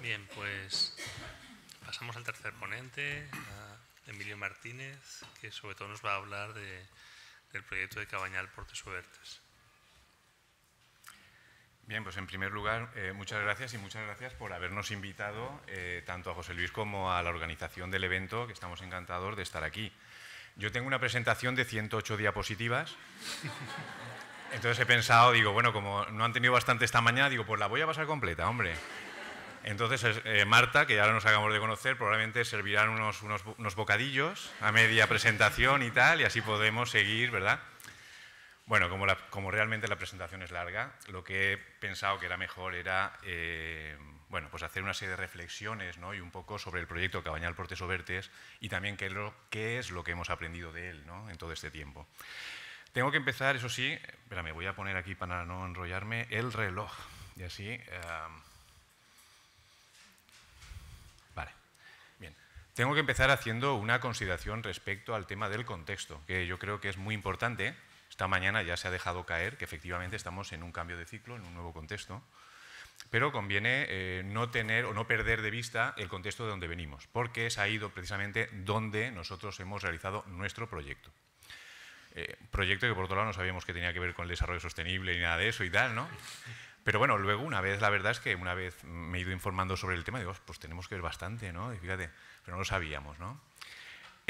Bien, pues pasamos al tercer ponente, a Emilio Martínez, que sobre todo nos va a hablar de, del proyecto de Cabanyal-Portes Obertas. Bien, pues en primer lugar, eh, muchas gracias y muchas gracias por habernos invitado eh, tanto a José Luis como a la organización del evento, que estamos encantados de estar aquí. Yo tengo una presentación de ciento ocho diapositivas, entonces he pensado, digo, bueno, como no han tenido bastante esta mañana, digo, pues la voy a pasar completa, hombre. Entonces, eh, Marta, que ahora nos acabamos de conocer, probablemente servirán unos, unos, unos bocadillos a media presentación y tal, y así podemos seguir, ¿verdad? Bueno, como, la, como realmente la presentación es larga, lo que he pensado que era mejor era eh, bueno, pues hacer una serie de reflexiones, ¿no? Y un poco sobre el proyecto Cabanyal-Portes Obertas y también qué, lo, qué es lo que hemos aprendido de él, ¿no? En todo este tiempo. Tengo que empezar, eso sí, espérame, voy a poner aquí para no enrollarme el reloj y así... Eh, vale, bien. Tengo que empezar haciendo una consideración respecto al tema del contexto, que yo creo que es muy importante. Esta mañana ya se ha dejado caer que efectivamente estamos en un cambio de ciclo, en un nuevo contexto, pero conviene eh, no tener o no perder de vista el contexto de donde venimos, porque es ahí precisamente donde nosotros hemos realizado nuestro proyecto. Eh, proyecto que por otro lado no sabíamos que tenía que ver con el desarrollo sostenible ni nada de eso y tal, ¿no? Pero bueno, luego una vez, la verdad es que una vez me he ido informando sobre el tema, digo, pues tenemos que ver bastante, ¿no? Y fíjate, pero no lo sabíamos, ¿no?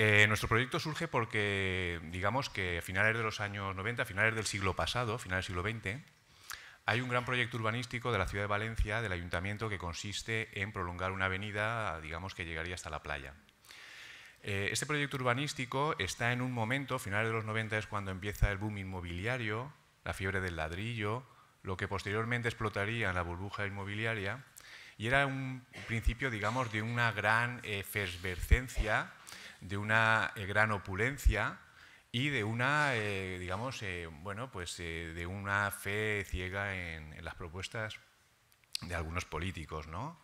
Eh, nuestro proyecto surge porque, digamos que a finales de los años noventa, a finales del siglo pasado, finales del siglo veinte, Hay un gran proyecto urbanístico de la ciudad de Valencia, del ayuntamiento, que consiste en prolongar una avenida, digamos, que llegaría hasta la playa. Eh, este proyecto urbanístico está en un momento, finales de los noventa es cuando empieza el boom inmobiliario, la fiebre del ladrillo, lo que posteriormente explotaría en la burbuja inmobiliaria, y era un principio, digamos, de una gran efervescencia, de una eh, gran opulencia y de una, eh, digamos, eh, bueno, pues eh, de una fe ciega en, en las propuestas de algunos políticos, ¿no?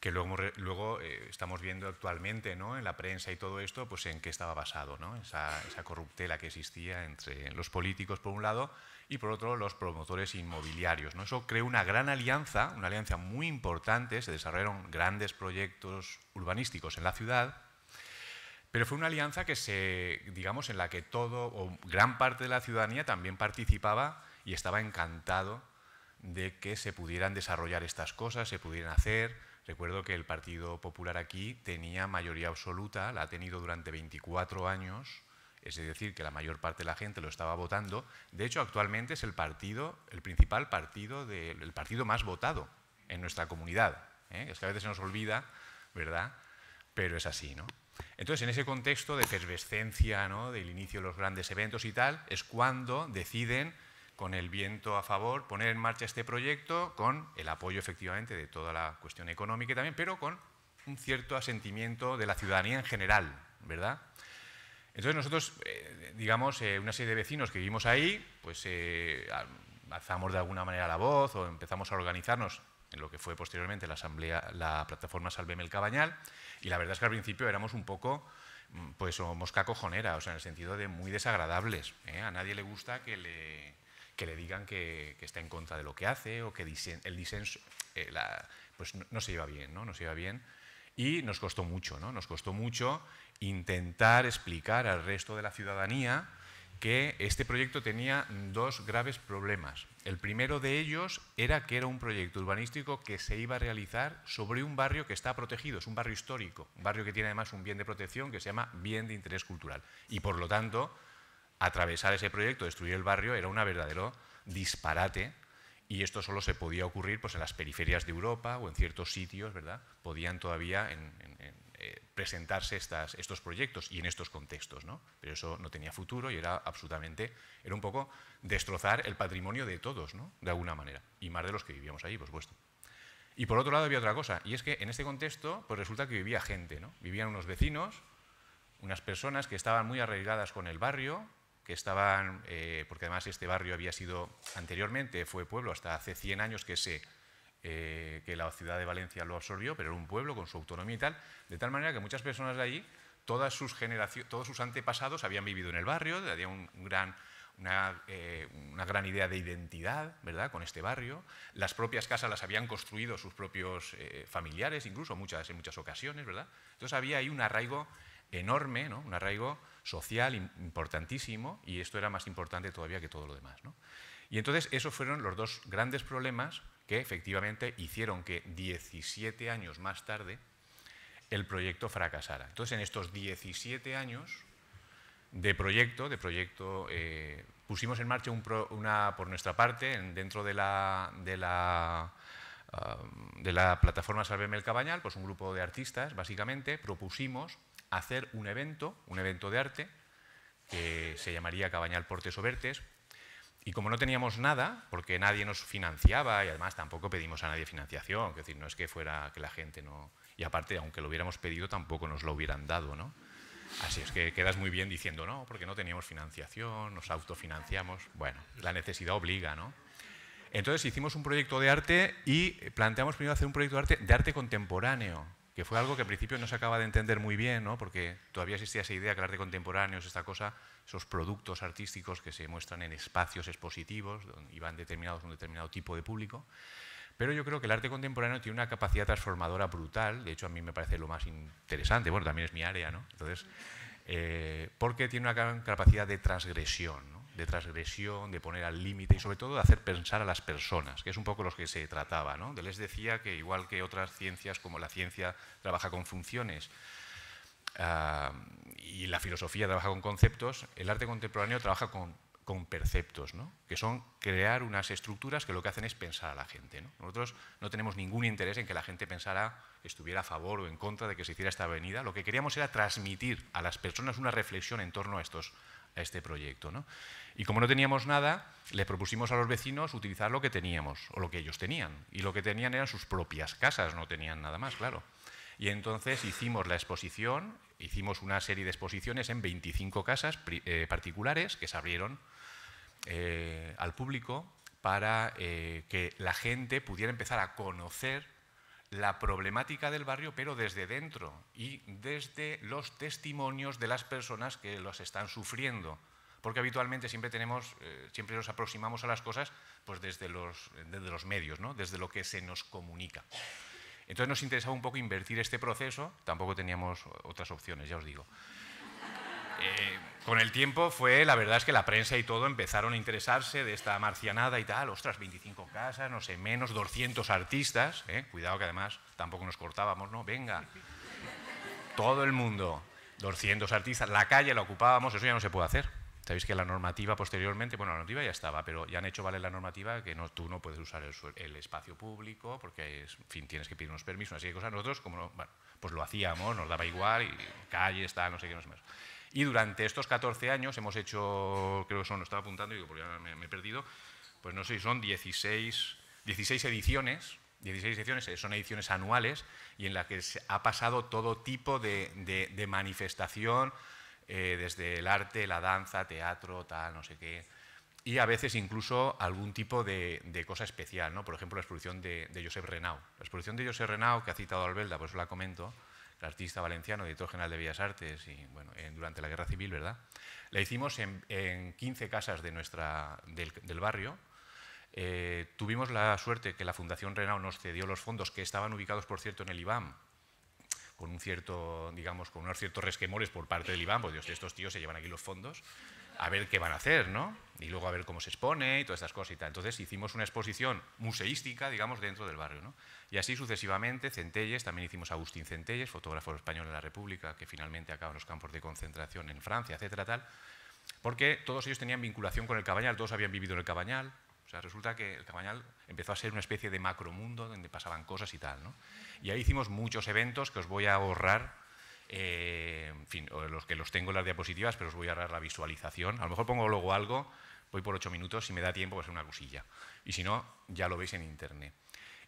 Que luego, luego eh, estamos viendo actualmente, ¿no?, en la prensa y todo esto, pues en qué estaba basado, ¿no?, esa, esa corruptela que existía entre los políticos por un lado y por otro los promotores inmobiliarios, ¿no? Eso creó una gran alianza, una alianza muy importante, se desarrollaron grandes proyectos urbanísticos en la ciudad, pero fue una alianza que se, digamos, en la que todo o gran parte de la ciudadanía también participaba y estaba encantado de que se pudieran desarrollar estas cosas, se pudieran hacer. Recuerdo que el Partido Popular aquí tenía mayoría absoluta, la ha tenido durante veinticuatro años, es decir, que la mayor parte de la gente lo estaba votando. De hecho, actualmente es el partido, el principal partido, de, el partido más votado en nuestra comunidad, ¿eh? Es que a veces se nos olvida, ¿verdad? Pero es así, ¿no? Entonces, en ese contexto de efervescencia, ¿no?, del inicio de los grandes eventos y tal, es cuando deciden, con el viento a favor, poner en marcha este proyecto con el apoyo, efectivamente, de toda la cuestión económica y también, pero con un cierto asentimiento de la ciudadanía en general, ¿verdad? Entonces, nosotros, eh, digamos, eh, una serie de vecinos que vivimos ahí, pues eh, alzamos de alguna manera la voz o empezamos a organizarnos en lo que fue posteriormente la asamblea, la plataforma Sálveme el Cabañal, y la verdad es que al principio éramos un poco, pues, mosca cojonera, o sea, en el sentido de muy desagradables, ¿eh? A nadie le gusta que le, que le digan que, que está en contra de lo que hace o que disen, el disenso, eh, la, pues no, no se lleva bien, ¿no? No se lleva bien. Y nos costó mucho, ¿no? Nos costó mucho intentar explicar al resto de la ciudadanía que este proyecto tenía dos graves problemas. El primero de ellos era que era un proyecto urbanístico que se iba a realizar sobre un barrio que está protegido, es un barrio histórico, un barrio que tiene además un bien de protección que se llama bien de interés cultural. Y por lo tanto, atravesar ese proyecto, destruir el barrio, era un verdadero disparate, y esto solo se podía ocurrir, pues, en las periferias de Europa o en ciertos sitios, ¿verdad? Podían todavía en, en, en, eh, presentarse estas, estos proyectos y en estos contextos, ¿no? Pero eso no tenía futuro y era absolutamente, era un poco destrozar el patrimonio de todos, ¿no?, de alguna manera, y más de los que vivíamos ahí, por supuesto. Y por otro lado había otra cosa, y es que en este contexto, pues resulta que vivía gente, ¿no? Vivían unos vecinos, unas personas que estaban muy arraigadas con el barrio, que estaban, eh, porque además este barrio había sido anteriormente, fue pueblo hasta hace cien años que, se, eh, que la ciudad de Valencia lo absorbió, pero era un pueblo con su autonomía y tal, de tal manera que muchas personas de allí, todas sus generaciones, todos sus antepasados habían vivido en el barrio, había un gran, una, eh, una gran idea de identidad, ¿verdad?, con este barrio, las propias casas las habían construido sus propios eh, familiares, incluso muchas, en muchas ocasiones, ¿verdad? Entonces había ahí un arraigo enorme, ¿no?, un arraigo social importantísimo, y esto era más importante todavía que todo lo demás, ¿no? Y entonces esos fueron los dos grandes problemas que efectivamente hicieron que diecisiete años más tarde el proyecto fracasara. Entonces en estos diecisiete años de proyecto, de proyecto eh, pusimos en marcha un pro, una, por nuestra parte, en, dentro de la, de la uh, de la plataforma Sálveme el Cabañal, pues un grupo de artistas básicamente propusimos hacer un evento, un evento de arte, que se llamaría Cabanyal-Portes Obertas, y como no teníamos nada, porque nadie nos financiaba, y además tampoco pedimos a nadie financiación, es decir, no es que fuera que la gente no... Y aparte, aunque lo hubiéramos pedido, tampoco nos lo hubieran dado, ¿no? Así es que quedas muy bien diciendo, no, porque no teníamos financiación, nos autofinanciamos... Bueno, la necesidad obliga, ¿no? Entonces hicimos un proyecto de arte y planteamos primero hacer un proyecto de arte, de arte contemporáneo, que fue algo que al principio no se acaba de entender muy bien, ¿no?, porque todavía existía esa idea que el arte contemporáneo es esta cosa, esos productos artísticos que se muestran en espacios expositivos y van determinados a un determinado tipo de público. Pero yo creo que el arte contemporáneo tiene una capacidad transformadora brutal, de hecho a mí me parece lo más interesante, bueno, también es mi área, ¿no? Entonces, eh, porque tiene una gran capacidad de transgresión, ¿no?, de transgresión, de poner al límite y sobre todo de hacer pensar a las personas, que es un poco los que se trataba, ¿no? Les decía que igual que otras ciencias, como la ciencia trabaja con funciones uh, y la filosofía trabaja con conceptos, el arte contemporáneo trabaja con con perceptos, ¿no?, que son crear unas estructuras que lo que hacen es pensar a la gente, ¿no? Nosotros no tenemos ningún interés en que la gente pensara, estuviera a favor o en contra de que se hiciera esta avenida. Lo que queríamos era transmitir a las personas una reflexión en torno a estos, a este proyecto, ¿no? Y como no teníamos nada, le propusimos a los vecinos utilizar lo que teníamos o lo que ellos tenían. Y lo que tenían eran sus propias casas, no tenían nada más, claro. Y entonces hicimos la exposición, hicimos una serie de exposiciones en veinticinco casas eh, particulares que se abrieron eh, al público para eh, que la gente pudiera empezar a conocer la problemática del barrio, pero desde dentro y desde los testimonios de las personas que los están sufriendo. Porque habitualmente siempre tenemos, eh, siempre nos aproximamos a las cosas pues desde los, desde los medios, ¿no?, desde lo que se nos comunica. Entonces nos interesaba un poco invertir este proceso, tampoco teníamos otras opciones, ya os digo. Eh, con el tiempo fue, la verdad es que la prensa y todo empezaron a interesarse de esta marcianada y tal, ostras, veinticinco casas, no sé, menos, doscientos artistas, eh, cuidado que además tampoco nos cortábamos, ¿no? Venga, todo el mundo, doscientos artistas, la calle la ocupábamos, eso ya no se puede hacer. Sabéis que la normativa posteriormente, bueno, la normativa ya estaba, pero ya han hecho valer la normativa que no, tú no puedes usar el, el espacio público porque, es, en fin, tienes que pedir unos permisos, una serie de cosas. Nosotros, como no, bueno, pues lo hacíamos, nos daba igual, y calle está, no sé qué, no sé más. Y durante estos catorce años hemos hecho, creo que son, lo estaba apuntando y digo, porque ya me, me he perdido, pues no sé si son dieciséis ediciones, dieciséis ediciones, son ediciones anuales y en las que se ha pasado todo tipo de, de, de manifestación, Eh, desde el arte, la danza, teatro, tal, no sé qué, y a veces incluso algún tipo de, de cosa especial, ¿no? Por ejemplo, la exposición de, de Josep Renau. La exposición de Josep Renau, que ha citado Albelda, por eso la comento, el artista valenciano, director general de Bellas Artes, y bueno, en, durante la Guerra Civil, ¿verdad? La hicimos en, en quince casas de nuestra, del, del barrio. Eh, tuvimos la suerte que la Fundación Renau nos cedió los fondos, que estaban ubicados, por cierto, en el IBAM, con un cierto, digamos, con unos ciertos resquemores por parte del IBAM, porque Dios, estos tíos se llevan aquí los fondos, a ver qué van a hacer, ¿no? Y luego a ver cómo se expone y todas estas cosas y tal. Entonces hicimos una exposición museística, digamos, dentro del barrio, ¿no? Y así sucesivamente, Centelles, también hicimos a Agustín Centelles, fotógrafo español de la República, que finalmente acaba en los campos de concentración en Francia, etcétera, tal, porque todos ellos tenían vinculación con el Cabañal, todos habían vivido en el Cabañal. O sea, resulta que el Cabañal empezó a ser una especie de macromundo donde pasaban cosas y tal, ¿no? Y ahí hicimos muchos eventos que os voy a ahorrar, eh, en fin, los que los tengo en las diapositivas, pero os voy a ahorrar la visualización. A lo mejor pongo luego algo, voy por ocho minutos, si me da tiempo va a ser una cosilla. Y si no, ya lo veis en internet.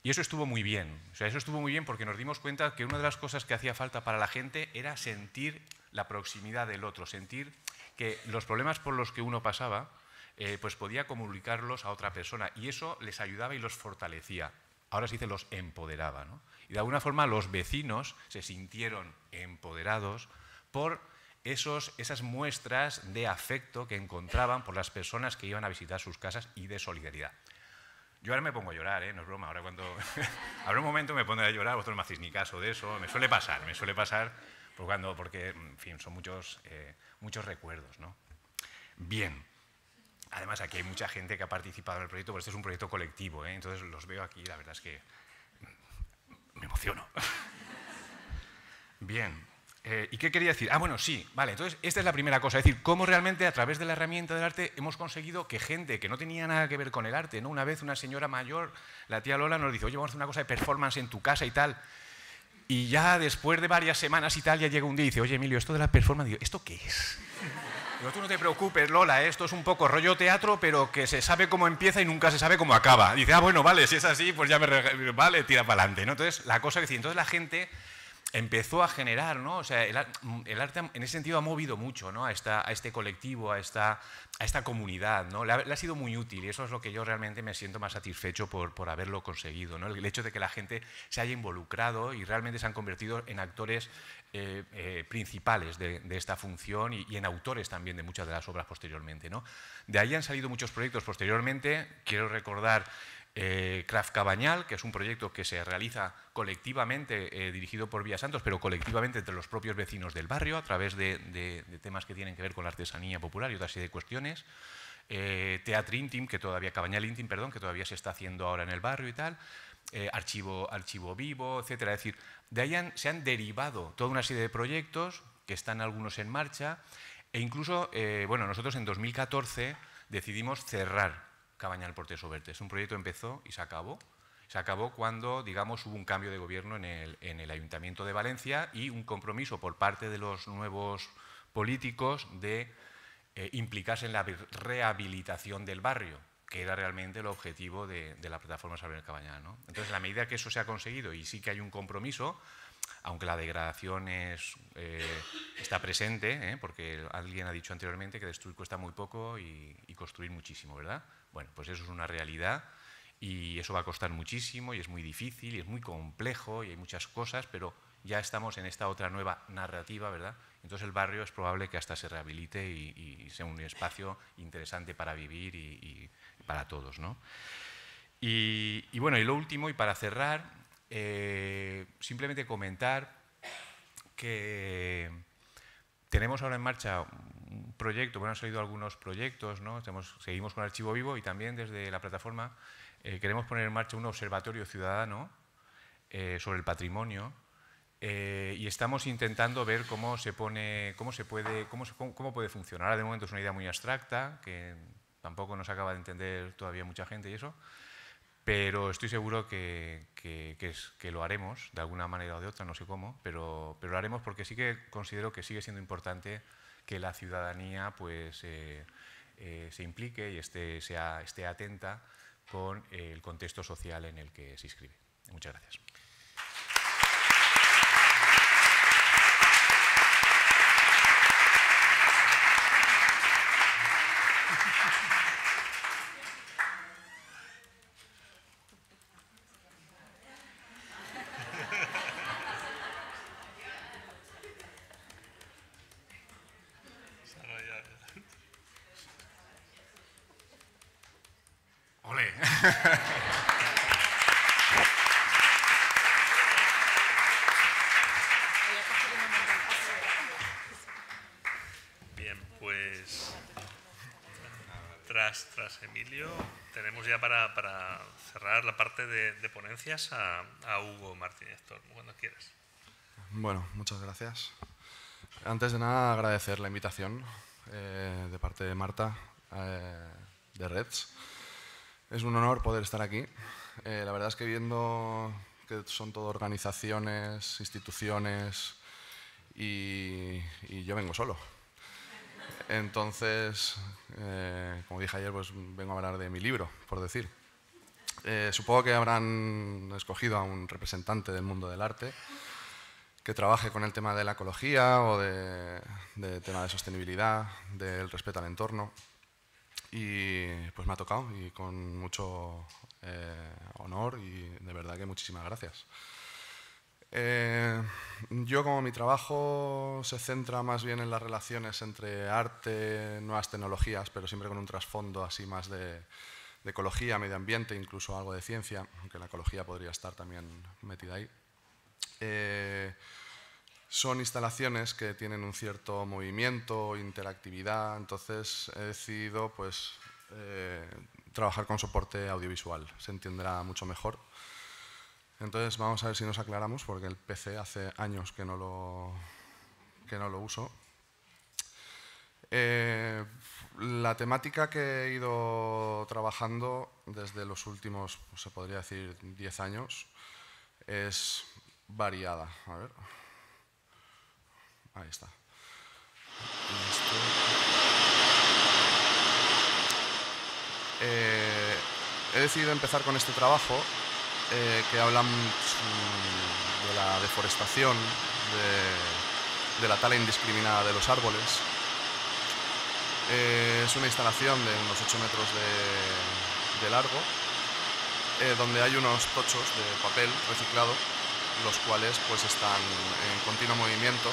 Y eso estuvo muy bien. O sea, eso estuvo muy bien porque nos dimos cuenta que una de las cosas que hacía falta para la gente era sentir la proximidad del otro, sentir que los problemas por los que uno pasaba, Eh, pues podía comunicarlos a otra persona y eso les ayudaba y los fortalecía. Ahora se dice los empoderaba, ¿no? Y de alguna forma los vecinos se sintieron empoderados por esos, esas muestras de afecto que encontraban por las personas que iban a visitar sus casas y de solidaridad. Yo ahora me pongo a llorar, ¿eh? No es broma. Ahora cuando habrá un momento me pondré a llorar, vosotros no me hacéis ni caso de eso. Me suele pasar, me suele pasar por cuando, porque, en fin, son muchos, eh, muchos recuerdos, ¿no? Bien. Además, aquí hay mucha gente que ha participado en el proyecto, porque este es un proyecto colectivo, ¿eh? Entonces los veo aquí y la verdad es que me emociono. Bien, eh, ¿y qué quería decir? Ah, bueno, sí, vale, entonces esta es la primera cosa, es decir, cómo realmente a través de la herramienta del arte hemos conseguido que gente que no tenía nada que ver con el arte, ¿no? Una vez una señora mayor, la tía Lola, nos dice, oye, vamos a hacer una cosa de performance en tu casa y tal, y ya después de varias semanas y tal, ya llega un día y dice, oye, Emilio, esto de la performance, digo, ¿esto qué es? Digo, tú no te preocupes, Lola, ¿eh? Esto es un poco rollo teatro, pero que se sabe cómo empieza y nunca se sabe cómo acaba. Dice, ah, bueno, vale, si es así, pues ya me... Re... Vale, tira para adelante, ¿no? Entonces, la cosa que decía, entonces la gente empezó a generar, ¿no? O sea, el, el arte en ese sentido ha movido mucho, ¿no? A, esta, a este colectivo, a esta, a esta comunidad, ¿no? Le ha, le ha sido muy útil y eso es lo que yo realmente me siento más satisfecho por, por haberlo conseguido, ¿no? El, el hecho de que la gente se haya involucrado y realmente se han convertido en actores Eh, eh, principales de, de esta función y, y en autores también de muchas de las obras posteriormente, ¿no? De ahí han salido muchos proyectos posteriormente. Quiero recordar eh, Craft Cabañal, que es un proyecto que se realiza colectivamente, eh, dirigido por Villa Santos, pero colectivamente entre los propios vecinos del barrio a través de, de, de temas que tienen que ver con la artesanía popular y otra serie de cuestiones. Eh, Teatro Íntim, que todavía, Cabañal Íntim, perdón, que todavía se está haciendo ahora en el barrio y tal. Eh, archivo, archivo vivo, etcétera. Es decir, de ahí han, se han derivado toda una serie de proyectos que están algunos en marcha e incluso, eh, bueno, nosotros en dos mil catorce decidimos cerrar Cabanyal-Portes Obertas. Un proyecto empezó y se acabó. Se acabó cuando, digamos, hubo un cambio de gobierno en el, en el Ayuntamiento de Valencia y un compromiso por parte de los nuevos políticos de eh, implicarse en la rehabilitación del barrio, que era realmente el objetivo de, de la plataforma Saber el Cabanyal, ¿no? Entonces, en la medida que eso se ha conseguido y sí que hay un compromiso, aunque la degradación es, eh, está presente, ¿eh? Porque alguien ha dicho anteriormente que destruir cuesta muy poco y, y construir muchísimo, ¿verdad? Bueno, pues eso es una realidad. Y eso va a costar muchísimo y es muy difícil y es muy complejo y hay muchas cosas, pero ya estamos en esta otra nueva narrativa, ¿verdad? Entonces el barrio es probable que hasta se rehabilite y, y sea un espacio interesante para vivir y, y para todos, ¿no? Y, y bueno, y lo último, y para cerrar, eh, simplemente comentar que tenemos ahora en marcha un proyecto, bueno, han salido algunos proyectos, ¿no? Estamos, seguimos con Archivo Vivo y también desde la plataforma Eh, queremos poner en marcha un observatorio ciudadano eh, sobre el patrimonio eh, y estamos intentando ver cómo se pone, cómo se puede, cómo, se, cómo, cómo puede funcionar. Ahora de momento es una idea muy abstracta que tampoco nos acaba de entender todavía mucha gente y eso, pero estoy seguro que, que, que, es, que lo haremos de alguna manera o de otra, no sé cómo, pero, pero lo haremos porque sí que considero que sigue siendo importante que la ciudadanía pues, eh, eh, se implique y esté, sea, esté atenta con el contexto social en el que se inscribe. Muchas gracias. Bien, pues tras, tras Emilio tenemos ya para, para cerrar la parte de, de ponencias a, a Hugo Martínez-Tormo, cuando quieras. Bueno, muchas gracias. Antes de nada, agradecer la invitación eh, de parte de Marta eh, de REDS. Es un honor poder estar aquí. Eh, la verdad es que viendo que son todo organizaciones, instituciones y, y yo vengo solo. Entonces, eh, como dije ayer, pues vengo a hablar de mi libro, por decir. Eh, supongo que habrán escogido a un representante del mundo del arte que trabaje con el tema de la ecología o de, de tema de sostenibilidad, del respeto al entorno. Y pues me ha tocado y con mucho eh, honor y de verdad que muchísimas gracias. Eh, yo como mi trabajo se centra más bien en las relaciones entre arte, nuevas tecnologías, pero siempre con un trasfondo así más de, de ecología, medio ambiente, incluso algo de ciencia, aunque la ecología podría estar también metida ahí. Eh, Son instalaciones que tienen un cierto movimiento, interactividad, entonces he decidido pues, eh, trabajar con soporte audiovisual, se entenderá mucho mejor. Entonces vamos a ver si nos aclaramos, porque el P C hace años que no lo, que no lo uso. Eh, la temática que he ido trabajando desde los últimos, pues, se podría decir, diez años, es variada. A ver. Ahí está. Listo. Eh, he decidido empezar con este trabajo eh, que habla de la deforestación, de, de la tala indiscriminada de los árboles. Eh, es una instalación de unos ocho metros de, de largo, eh, donde hay unos tochos de papel reciclado, los cuales pues, están en continuo movimiento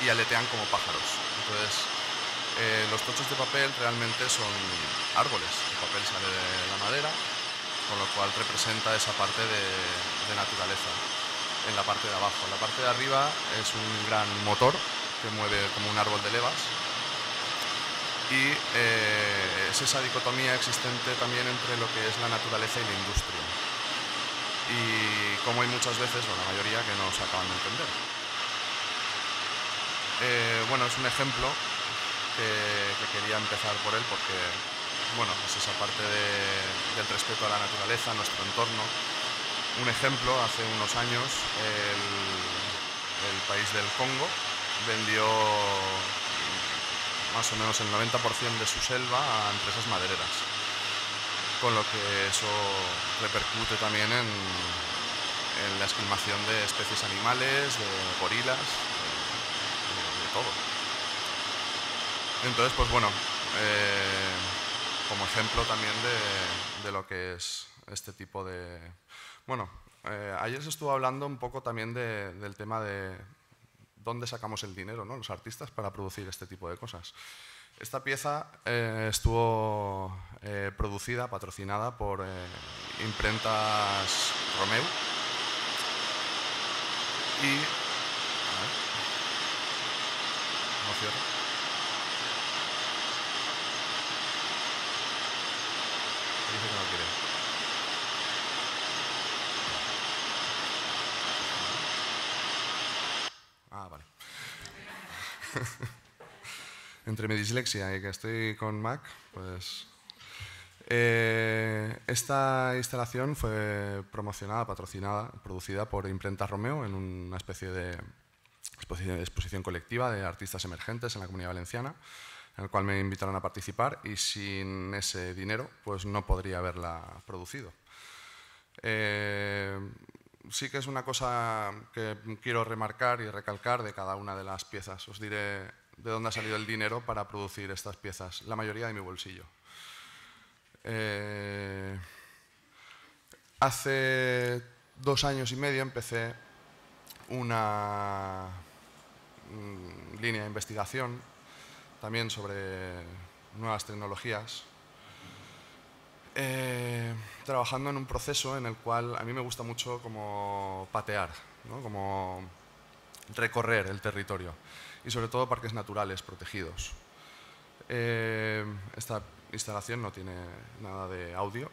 y aletean como pájaros. Entonces, eh, los tochos de papel realmente son árboles. El papel sale de la madera, con lo cual representa esa parte de, de naturaleza en la parte de abajo. La parte de arriba es un gran motor que mueve como un árbol de levas y eh, es esa dicotomía existente también entre lo que es la naturaleza y la industria. Y como hay muchas veces, o la mayoría, que no se acaban de entender. Eh, bueno, es un ejemplo que, que quería empezar por él porque, bueno, pues esa parte de, del respeto a la naturaleza, nuestro entorno. Un ejemplo, hace unos años el, el país del Congo vendió más o menos el noventa por ciento de su selva a empresas madereras, con lo que eso repercute también en, en la exterminación de especies animales, de gorilas, de, de, de todo. Entonces, pues bueno, eh, como ejemplo también de, de lo que es este tipo de... Bueno, eh, ayer se estuvo hablando un poco también de, del tema de dónde sacamos el dinero, ¿no?, los artistas para producir este tipo de cosas. Esta pieza eh, estuvo eh, producida, patrocinada por eh, Imprentas Romeu. Y... A ver, no cierro. Entre mi dislexia y que estoy con Mac, pues... Eh, esta instalación fue promocionada, patrocinada, producida por Imprenta Romeo en una especie de exposición colectiva de artistas emergentes en la Comunidad Valenciana, en el cual me invitaron a participar y sin ese dinero pues no podría haberla producido. Eh, Sí que es una cosa que quiero remarcar y recalcar de cada una de las piezas. Os diré de dónde ha salido el dinero para producir estas piezas. La mayoría de mi bolsillo. Eh, hace dos años y medio empecé una línea de investigación también sobre nuevas tecnologías. Eh, trabajando en un proceso en el cual a mí me gusta mucho como patear, ¿no?, como recorrer el territorio y sobre todo parques naturales protegidos. Eh, esta instalación no tiene nada de audio.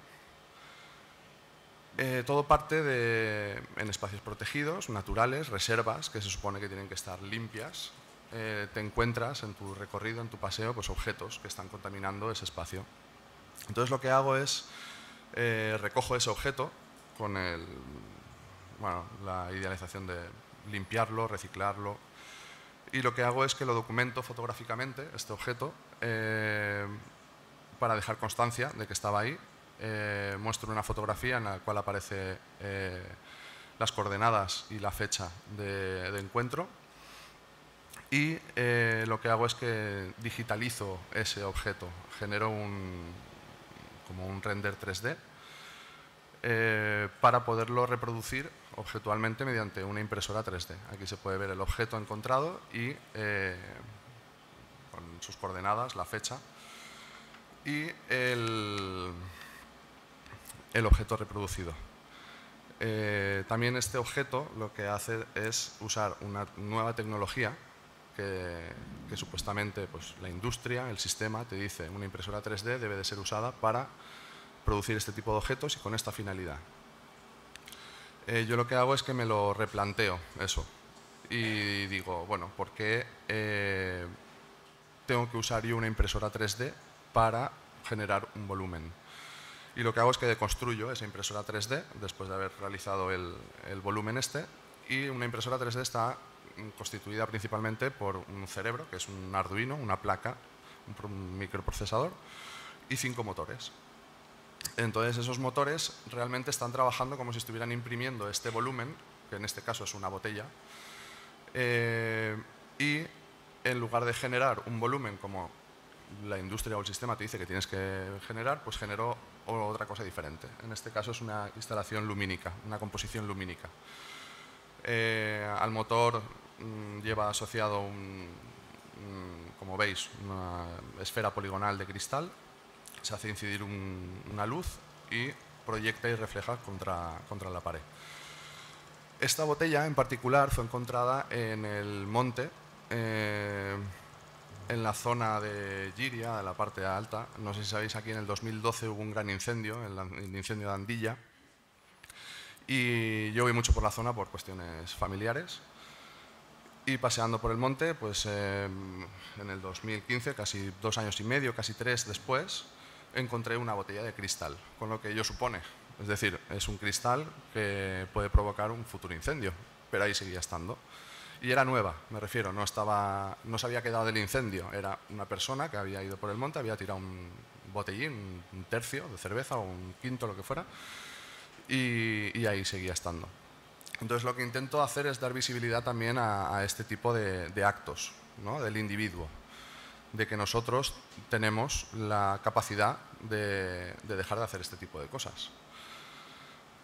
Eh, todo parte de, en espacios protegidos, naturales, reservas que se supone que tienen que estar limpias. Eh, te encuentras en tu recorrido, en tu paseo, pues objetos que están contaminando ese espacio. Entonces lo que hago es, eh, recojo ese objeto con el, bueno, la idealización de limpiarlo, reciclarlo, y lo que hago es que lo documento fotográficamente, este objeto, eh, para dejar constancia de que estaba ahí. Eh, muestro una fotografía en la cual aparecen eh, las coordenadas y la fecha de, de encuentro, y eh, lo que hago es que digitalizo ese objeto, genero un... como un render tres D, eh, para poderlo reproducir objetualmente mediante una impresora tres D. Aquí se puede ver el objeto encontrado y eh, con sus coordenadas, la fecha y el, el objeto reproducido. Eh, también este objeto lo que hace es usar una nueva tecnología Que, que supuestamente pues, la industria, el sistema, te dice una impresora tres D debe de ser usada para producir este tipo de objetos y con esta finalidad. Eh, yo lo que hago es que me lo replanteo eso y digo, bueno, ¿por qué eh, tengo que usar yo una impresora tres D para generar un volumen? Y lo que hago es que deconstruyo esa impresora tres D después de haber realizado el, el volumen este, y una impresora tres D está constituida principalmente por un cerebro, que es un Arduino, una placa, un microprocesador y cinco motores. Entonces esos motores realmente están trabajando como si estuvieran imprimiendo este volumen, que en este caso es una botella, eh, y en lugar de generar un volumen como la industria o el sistema te dice que tienes que generar, pues generó otra cosa diferente. En este caso es una instalación lumínica, una composición lumínica. Eh, al motor lleva asociado, un, un, como veis, una esfera poligonal de cristal. Se hace incidir un, una luz y proyecta y refleja contra, contra la pared. Esta botella en particular fue encontrada en el monte, eh, en la zona de Llíria, de la parte alta. No sé si sabéis, aquí en el dos mil doce hubo un gran incendio, el, el incendio de Andilla. Y yo voy mucho por la zona por cuestiones familiares. Y paseando por el monte, pues eh, en el dos mil quince, casi dos años y medio, casi tres después, encontré una botella de cristal, con lo que ello supone. Es decir, es un cristal que puede provocar un futuro incendio, pero ahí seguía estando. Y era nueva, me refiero, no, estaba, no se había quedado del incendio. Era una persona que había ido por el monte, había tirado un botellín, un tercio de cerveza o un quinto, lo que fuera, y, y ahí seguía estando. Entonces, lo que intento hacer es dar visibilidad también a, a este tipo de, de actos, ¿no?, del individuo, de que nosotros tenemos la capacidad de, de dejar de hacer este tipo de cosas.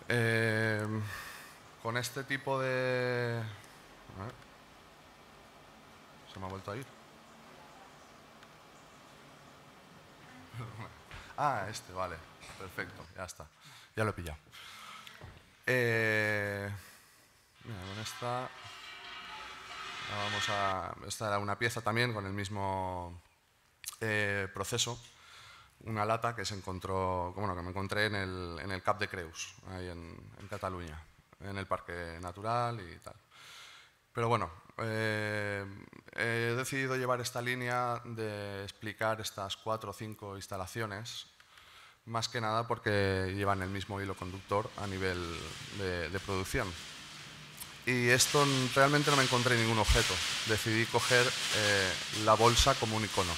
Eh, con este tipo de... A ver. Se me ha vuelto a ir. Ah, este, vale. Perfecto, ya está. Ya lo he pillado. Eh, mira, con esta... Vamos a, esta era una pieza también con el mismo eh, proceso. Una lata que se encontró, bueno, que me encontré en el, en el Cap de Creus, ahí en, en Cataluña, en el Parque Natural y tal. Pero bueno, eh, he decidido llevar esta línea de explicar estas cuatro o cinco instalaciones, más que nada porque llevan el mismo hilo conductor a nivel de, de producción. Y esto realmente no me encontré ningún objeto. Decidí coger eh, la bolsa como un icono,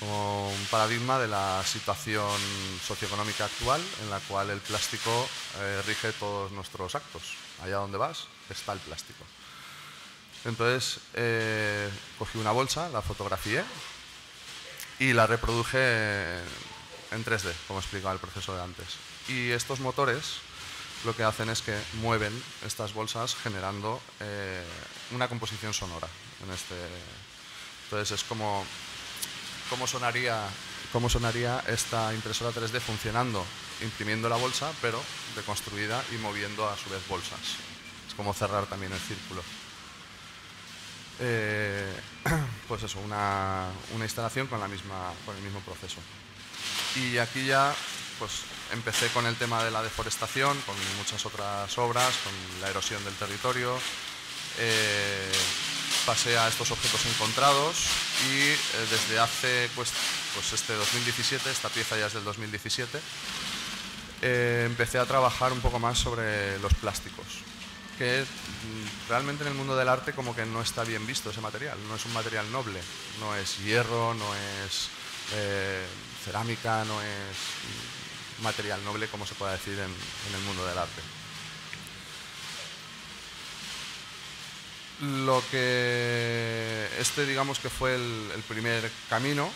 como un paradigma de la situación socioeconómica actual en la cual el plástico eh, rige todos nuestros actos. Allá donde vas está el plástico. Entonces eh, cogí una bolsa, la fotografié y la reproduje en tres D, como explicaba el proceso de antes. Y estos motores lo que hacen es que mueven estas bolsas generando eh, una composición sonora. En este... Entonces es como... Cómo sonaría, cómo sonaría esta impresora tres D funcionando, imprimiendo la bolsa, pero deconstruida y moviendo a su vez bolsas. Es como cerrar también el círculo. Eh, pues eso, una, una instalación con, la misma, con el mismo proceso. Y aquí ya pues, empecé con el tema de la deforestación, con muchas otras obras, con la erosión del territorio. Eh, pasé a estos objetos encontrados y eh, desde hace, pues, pues este dos mil diecisiete, esta pieza ya es del dos mil diecisiete, eh, empecé a trabajar un poco más sobre los plásticos, que realmente en el mundo del arte como que no está bien visto ese material, no es un material noble, no es hierro, no es eh, cerámica, no es material noble como se pueda decir en, en el mundo del arte. Lo que este digamos que fue el, el primer camino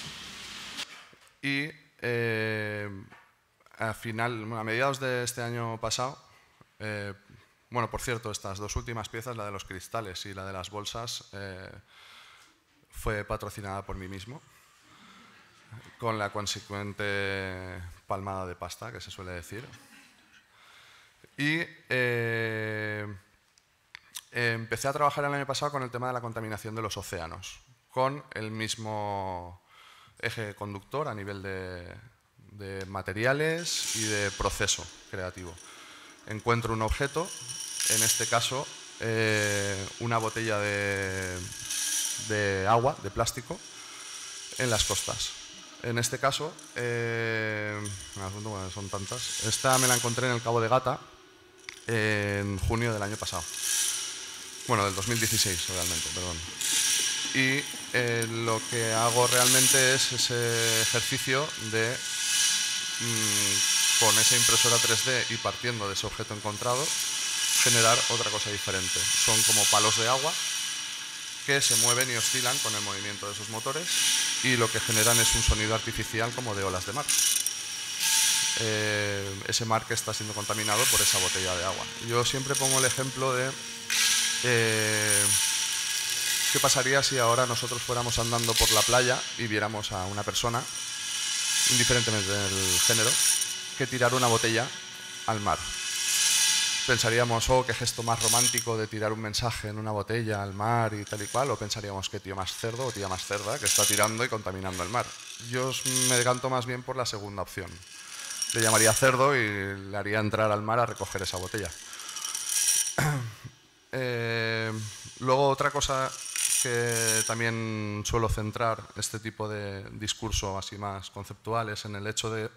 y eh, al final, bueno, a mediados de este año pasado, eh, bueno, por cierto, estas dos últimas piezas, la de los cristales y la de las bolsas, eh, fue patrocinada por mí mismo, con la consecuente palmada de pasta que se suele decir. Y eh, empecé a trabajar el año pasado con el tema de la contaminación de los océanos, con el mismo eje conductor a nivel de, de materiales y de proceso creativo. Encuentro un objeto, en este caso eh, una botella de, de agua, de plástico, en las costas. En este caso, eh, bueno, son tantas, esta me la encontré en el Cabo de Gata en junio del año pasado. Bueno, del dos mil dieciséis realmente, perdón. Y eh, lo que hago realmente es ese ejercicio de, mmm, con esa impresora tres D y partiendo de ese objeto encontrado, generar otra cosa diferente. Son como palos de agua que se mueven y oscilan con el movimiento de esos motores y lo que generan es un sonido artificial como de olas de mar. Eh, ese mar que está siendo contaminado por esa botella de agua. Yo siempre pongo el ejemplo de... Eh, ¿qué pasaría si ahora nosotros fuéramos andando por la playa y viéramos a una persona, indiferentemente del género, que tirara una botella al mar? Pensaríamos, oh, qué gesto más romántico de tirar un mensaje en una botella al mar y tal y cual, o pensaríamos, qué tío más cerdo o tía más cerda que está tirando y contaminando el mar. Yo me decanto más bien por la segunda opción. Le llamaría cerdo y le haría entrar al mar a recoger esa botella. Eh, Luego, otra cosa que también suelo centrar este tipo de discurso así más conceptuales en el hecho de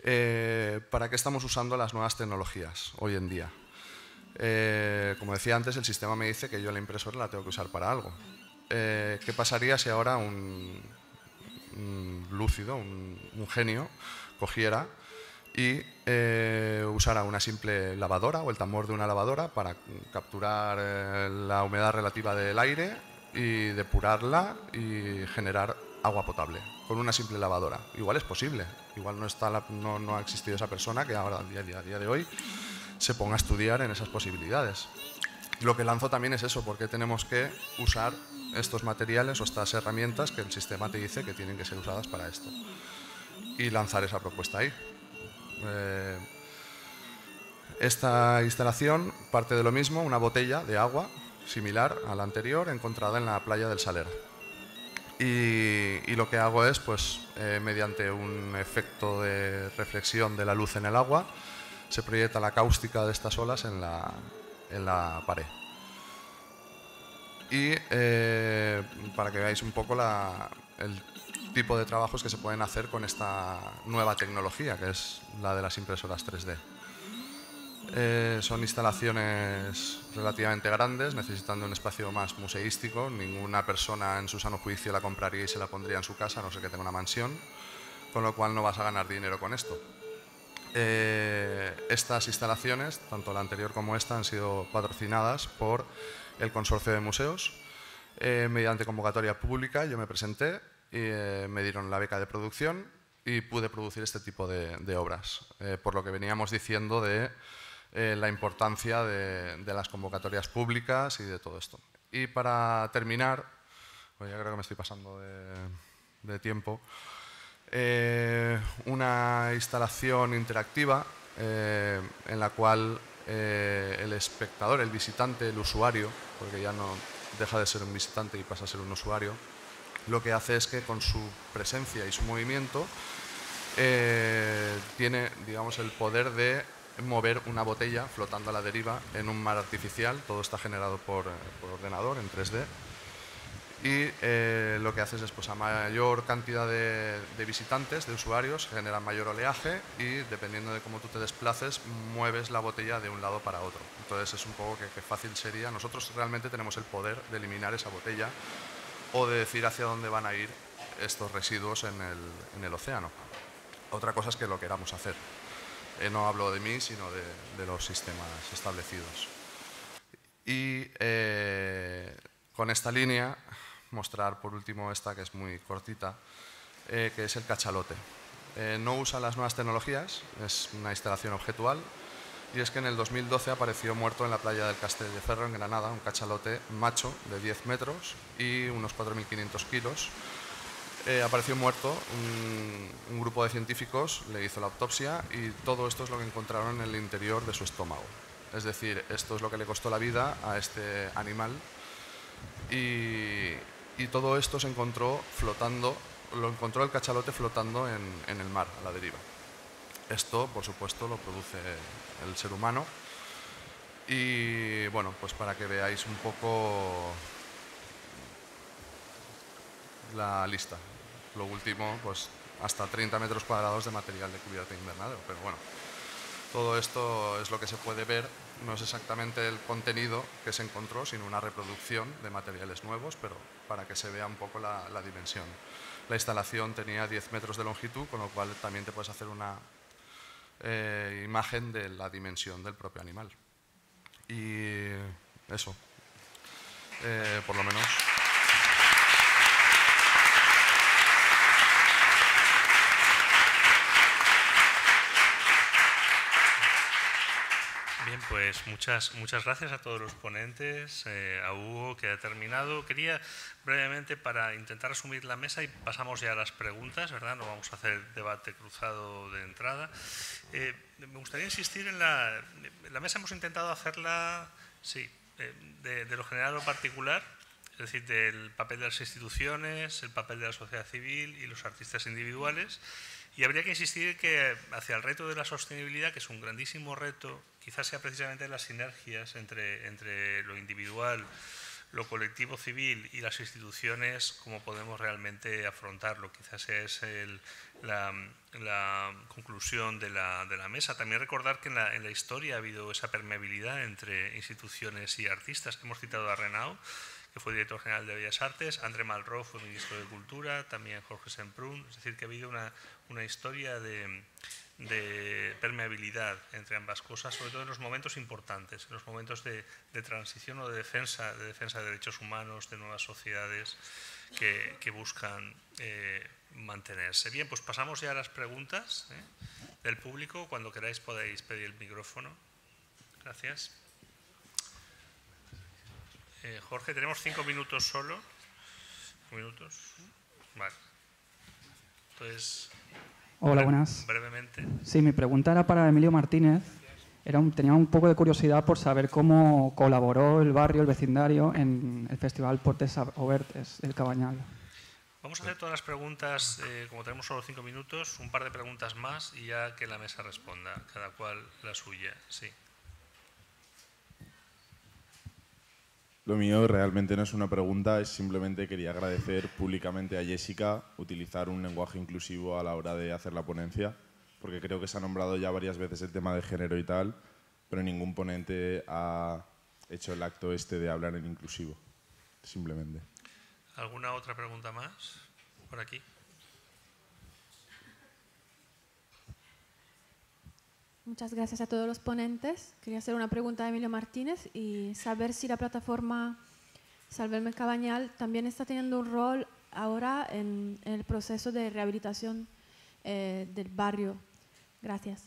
eh, para qué estamos usando las nuevas tecnologías hoy en día. Eh, como decía antes, el sistema me dice que yo la impresora la tengo que usar para algo. Eh, ¿Qué pasaría si ahora un, un lúcido, un, un genio, cogiera y eh, usara una simple lavadora o el tambor de una lavadora para capturar eh, la humedad relativa del aire y depurarla y generar agua potable con una simple lavadora? Igual es posible, igual no, está la, no, no ha existido esa persona que ahora, a día, a día de hoy, se ponga a estudiar en esas posibilidades. Lo que lanzo también es eso, porque tenemos que usar estos materiales o estas herramientas que el sistema te dice que tienen que ser usadas para esto. Y lanzar esa propuesta ahí. Eh, esta instalación parte de lo mismo, una botella de agua similar a la anterior encontrada en la playa del Saler. Y, y lo que hago es, pues, eh, mediante un efecto de reflexión de la luz en el agua, se proyecta la cáustica de estas olas en la, en la pared. Y eh, para que veáis un poco la, el tipo de trabajos que se pueden hacer con esta nueva tecnología, que es la de las impresoras tres D. Eh, son instalaciones relativamente grandes, necesitando un espacio más museístico. Ninguna persona en su sano juicio la compraría y se la pondría en su casa, a no ser que tenga una mansión, con lo cual no vas a ganar dinero con esto. Eh, estas instalaciones, tanto la anterior como esta, han sido patrocinadas por el Consorcio de Museos. Eh, mediante convocatoria pública yo me presenté, y, eh, me dieron la beca de producción y pude producir este tipo de, de obras, eh, por lo que veníamos diciendo de eh, la importancia de, de las convocatorias públicas y de todo esto. Y para terminar, pues ya creo que me estoy pasando de, de tiempo. Eh, una instalación interactiva eh, en la cual eh, el espectador, el visitante, el usuario, porque ya no deja de ser un visitante y pasa a ser un usuario, lo que hace es que con su presencia y su movimiento eh, tiene, digamos, el poder de mover una botella flotando a la deriva en un mar artificial. Todo está generado por, por ordenador en tres D. Y eh, lo que haces es, pues, a mayor cantidad de, de visitantes, de usuarios, genera mayor oleaje y, dependiendo de cómo tú te desplaces, mueves la botella de un lado para otro. Entonces es un poco que, que fácil sería. Nosotros realmente tenemos el poder de eliminar esa botella o de decir hacia dónde van a ir estos residuos en el, en el océano. Otra cosa es que lo queramos hacer. Eh, no hablo de mí, sino de, de los sistemas establecidos. Y eh, con esta línea mostrar por último esta, que es muy cortita, eh, que es el cachalote. Eh, no usa las nuevas tecnologías, es una instalación objetual, y es que en el dos mil doce apareció muerto en la playa del Castelldefels, en Granada, un cachalote macho de diez metros y unos cuatro mil quinientos kilos. Eh, apareció muerto, un, un grupo de científicos le hizo la autopsia y todo esto es lo que encontraron en el interior de su estómago. Es decir, esto es lo que le costó la vida a este animal. Y... Y todo esto se encontró flotando, lo encontró el cachalote flotando en, en el mar, a la deriva. Esto, por supuesto, lo produce el ser humano. Y bueno, pues para que veáis un poco la lista. Lo último, pues hasta treinta metros cuadrados de material de cubierta invernadero. Pero bueno, todo esto es lo que se puede ver. No es exactamente el contenido que se encontró, sino una reproducción de materiales nuevos, pero para que se vea un poco la, la dimensión. La instalación tenía diez metros de longitud, con lo cual también te puedes hacer una eh, imagen de la dimensión del propio animal. Y eso, eh, por lo menos... Bien, pues muchas, muchas gracias a todos los ponentes, eh, a Hugo, que ha terminado. Quería brevemente, para intentar asumir la mesa, y pasamos ya a las preguntas, ¿verdad? No vamos a hacer debate cruzado de entrada. Eh, me gustaría insistir en la... La mesa hemos intentado hacerla, sí, eh, de, de lo general a lo particular, es decir, del papel de las instituciones, el papel de la sociedad civil y los artistas individuales. Y habría que insistir que hacia el reto de la sostenibilidad, que es un grandísimo reto, quizás sea precisamente las sinergias entre, entre lo individual, lo colectivo civil y las instituciones, cómo podemos realmente afrontarlo. Quizás sea es el, la, la conclusión de la, de la mesa. También recordar que en la, en la historia ha habido esa permeabilidad entre instituciones y artistas. Hemos citado a Renau, que fue director general de Bellas Artes, André Malraux fue ministro de Cultura, también Jorge Semprún, es decir, que ha habido una, una historia de, de permeabilidad entre ambas cosas, sobre todo en los momentos importantes, en los momentos de, de transición o de defensa, de defensa de derechos humanos, de nuevas sociedades que, que buscan eh, mantenerse. Bien, pues pasamos ya a las preguntas ¿eh? del público. Cuando queráis podéis pedir el micrófono. Gracias. Eh, Jorge, tenemos cinco minutos solo. ¿Minutos? Vale. Entonces, hola, buenas. Brevemente. Sí, mi pregunta era para Emilio Martínez. Era un, tenía un poco de curiosidad por saber cómo colaboró el barrio, el vecindario, en el Festival Portes Obertes, del Cabañal. Vamos a hacer todas las preguntas, eh, como tenemos solo cinco minutos, un par de preguntas más y ya que la mesa responda, cada cual la suya. Sí. Lo mío realmente no es una pregunta, es simplemente quería agradecer públicamente a Jessica utilizar un lenguaje inclusivo a la hora de hacer la ponencia, porque creo que se ha nombrado ya varias veces el tema de género y tal, pero ningún ponente ha hecho el acto este de hablar en inclusivo, simplemente. ¿Alguna otra pregunta más por aquí? Muchas gracias a todos los ponentes. Quería hacer una pregunta a Emilio Martínez y saber si la plataforma Salvemos Cabañal también está teniendo un rol ahora en, en el proceso de rehabilitación eh, del barrio. Gracias.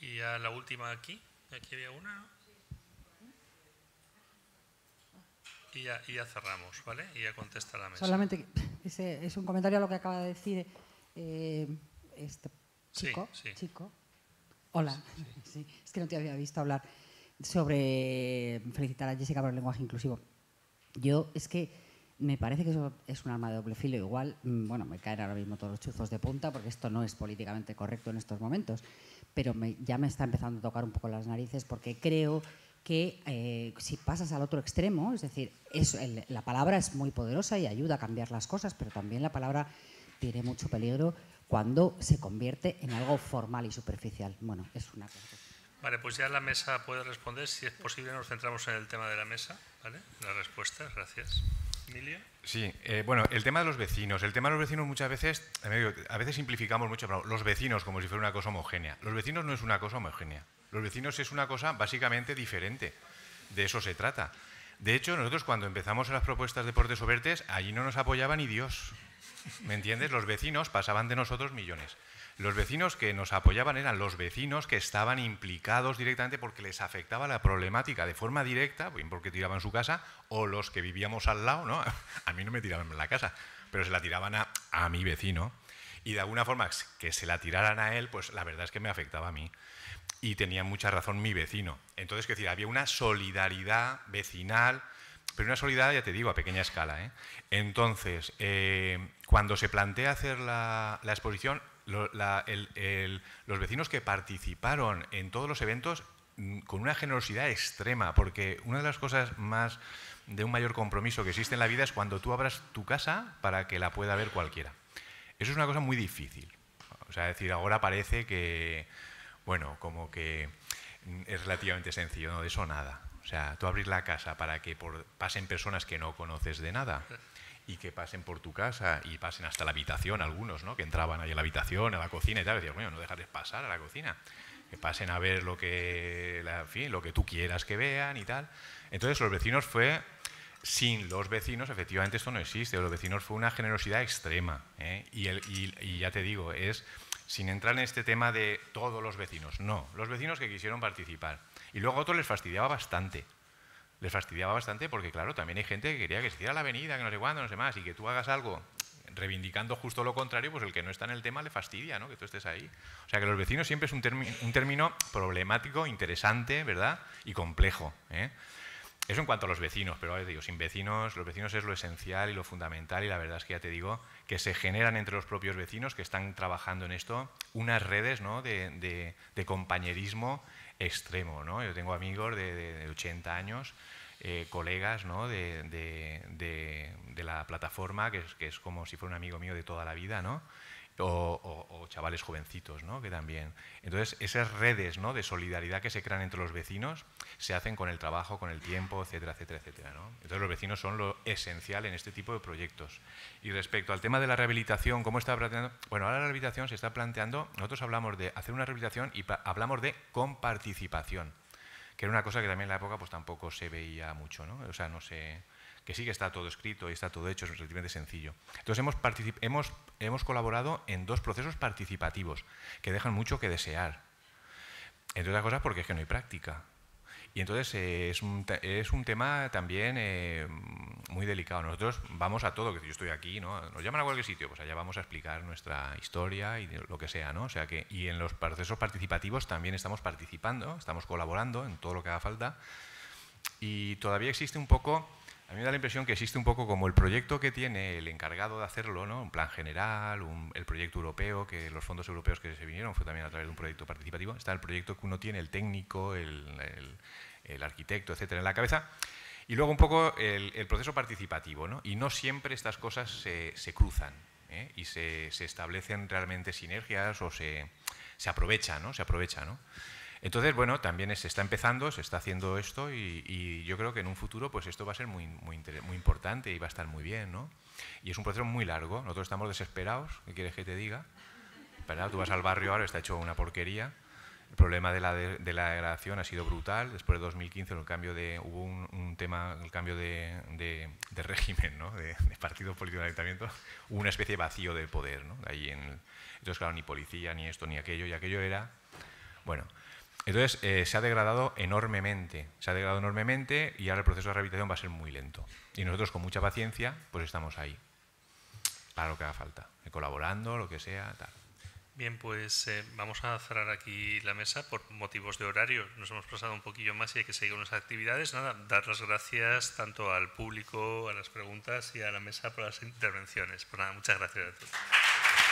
Y a la última aquí. Aquí había una, ¿no? Y ya, y ya cerramos, ¿vale? Y ya contesta la mesa. Solamente ese es un comentario a lo que acaba de decir eh, este chico. Sí, sí. Chico. Hola, sí, es que no te había visto hablar sobre felicitar a Jessica por el lenguaje inclusivo. Yo es que me parece que eso es un arma de doble filo. Igual, bueno, me caen ahora mismo todos los chuzos de punta porque esto no es políticamente correcto en estos momentos, pero me, ya me está empezando a tocar un poco las narices porque creo que eh, si pasas al otro extremo, es decir, eso, el, la palabra es muy poderosa y ayuda a cambiar las cosas, pero también la palabra tiene mucho peligro cuando se convierte en algo formal y superficial. Bueno, es una cosa. Vale, pues ya la mesa puede responder. Si es posible, nos centramos en el tema de la mesa, ¿vale? Las respuestas, gracias. Emilio. Sí, eh, bueno, el tema de los vecinos. El tema de los vecinos muchas veces, a veces simplificamos mucho, pero los vecinos como si fuera una cosa homogénea. Los vecinos no es una cosa homogénea. Los vecinos es una cosa básicamente diferente. De eso se trata. De hecho, nosotros cuando empezamos las propuestas de Portes Obertes, allí no nos apoyaba ni Dios. ¿Me entiendes? Los vecinos pasaban de nosotros millones. Los vecinos que nos apoyaban eran los vecinos que estaban implicados directamente porque les afectaba la problemática de forma directa, porque tiraban su casa, o los que vivíamos al lado, ¿no? A mí no me tiraban la casa, pero se la tiraban a, a mi vecino. Y de alguna forma que se la tiraran a él, pues la verdad es que me afectaba a mí. Y tenía mucha razón mi vecino. Entonces, quiero decir, había una solidaridad vecinal, pero una solidaridad, ya te digo, a pequeña escala, ¿eh? Entonces, eh, cuando se plantea hacer la, la exposición, lo, la, el, el, los vecinos que participaron en todos los eventos con una generosidad extrema, porque una de las cosas más de un mayor compromiso que existe en la vida es cuando tú abras tu casa para que la pueda ver cualquiera. Eso es una cosa muy difícil. O sea, es decir, ahora parece que, bueno, como que es relativamente sencillo, ¿no? De eso nada. O sea, tú abrir la casa para que por, pasen personas que no conoces de nada y que pasen por tu casa y pasen hasta la habitación algunos, ¿no? Que entraban ahí a la habitación, a la cocina y tal. Y decías, bueno, no dejarles pasar a la cocina. Que pasen a ver lo que, la, en fin, lo que tú quieras que vean y tal. Entonces, los vecinos fue... Sin los vecinos, efectivamente, esto no existe. Los vecinos fue una generosidad extrema. ¿eh? Y, el, y, y ya te digo, es... Sin entrar en este tema de todos los vecinos. No, los vecinos que quisieron participar. Y luego a otros les fastidiaba bastante. Les fastidiaba bastante porque, claro, también hay gente que quería que se hiciera la avenida, que no sé cuándo, no sé más, y que tú hagas algo reivindicando justo lo contrario, pues el que no está en el tema le fastidia, ¿no? Que tú estés ahí. O sea, que los vecinos siempre es un, un término problemático, interesante, ¿verdad? Y complejo, ¿eh? Eso en cuanto a los vecinos, pero ahora digo, sin vecinos, los vecinos es lo esencial y lo fundamental, y la verdad es que ya te digo que se generan entre los propios vecinos que están trabajando en esto unas redes, ¿no?, de, de, de compañerismo extremo, ¿no? Yo tengo amigos de, de, de ochenta años, eh, colegas, ¿no?, de, de, de, de la plataforma, que es, que es como si fuera un amigo mío de toda la vida, ¿no? O, o, o chavales jovencitos, ¿no?, que también. Entonces, esas redes, ¿no?, de solidaridad que se crean entre los vecinos se hacen con el trabajo, con el tiempo, etcétera, etcétera, etcétera, ¿no? Entonces, los vecinos son lo esencial en este tipo de proyectos. Y respecto al tema de la rehabilitación, ¿cómo está planteando? Bueno, ahora la rehabilitación se está planteando, nosotros hablamos de hacer una rehabilitación y hablamos de comparticipación, que era una cosa que también en la época pues tampoco se veía mucho, ¿no? O sea, no se... que sí que está todo escrito y está todo hecho, es relativamente sencillo. Entonces, hemos, hemos, hemos colaborado en dos procesos participativos que dejan mucho que desear. Entre otras cosas porque es que no hay práctica. Y entonces eh, es, un, es un tema también eh, muy delicado. Nosotros vamos a todo, que yo estoy aquí, ¿no? Nos llaman a cualquier sitio, pues allá vamos a explicar nuestra historia y lo que sea, ¿no? O sea que, y en los procesos participativos también estamos participando, estamos colaborando en todo lo que haga falta. Y todavía existe un poco... A mí me da la impresión que existe un poco como el proyecto que tiene el encargado de hacerlo, ¿no? Un plan general, un, el proyecto europeo, que los fondos europeos que se vinieron fue también a través de un proyecto participativo. Está el proyecto que uno tiene, el técnico, el, el, el arquitecto, etcétera, en la cabeza. Y luego un poco el, el proceso participativo, ¿no? Y no siempre estas cosas se, se cruzan, ¿eh? Y se, se establecen realmente sinergias o se, se aprovecha, ¿no? Se aprovecha, ¿no? Entonces, bueno, también se está empezando, se está haciendo esto y, y yo creo que en un futuro pues esto va a ser muy, muy, muy importante y va a estar muy bien, ¿no? Y es un proceso muy largo, nosotros estamos desesperados, ¿qué quieres que te diga? Pero, tú vas al barrio ahora, está hecho una porquería, el problema de la, de, de la degradación ha sido brutal, después de dos mil quince el cambio de, hubo un, un tema, el cambio de, de, de régimen, ¿no? De, de partido político del ayuntamiento, hubo una especie de vacío del poder, ¿no? Ahí en el, entonces, claro, ni policía, ni esto, ni aquello, y aquello era, bueno... Entonces, eh, se ha degradado enormemente, se ha degradado enormemente y ahora el proceso de rehabilitación va a ser muy lento. Y nosotros, con mucha paciencia, pues estamos ahí, para lo que haga falta, colaborando, lo que sea, tal. Bien, pues eh, vamos a cerrar aquí la mesa por motivos de horario. Nos hemos pasado un poquillo más y hay que seguir unas actividades. Nada, dar las gracias tanto al público, a las preguntas y a la mesa por las intervenciones. Pues nada, muchas gracias a todos.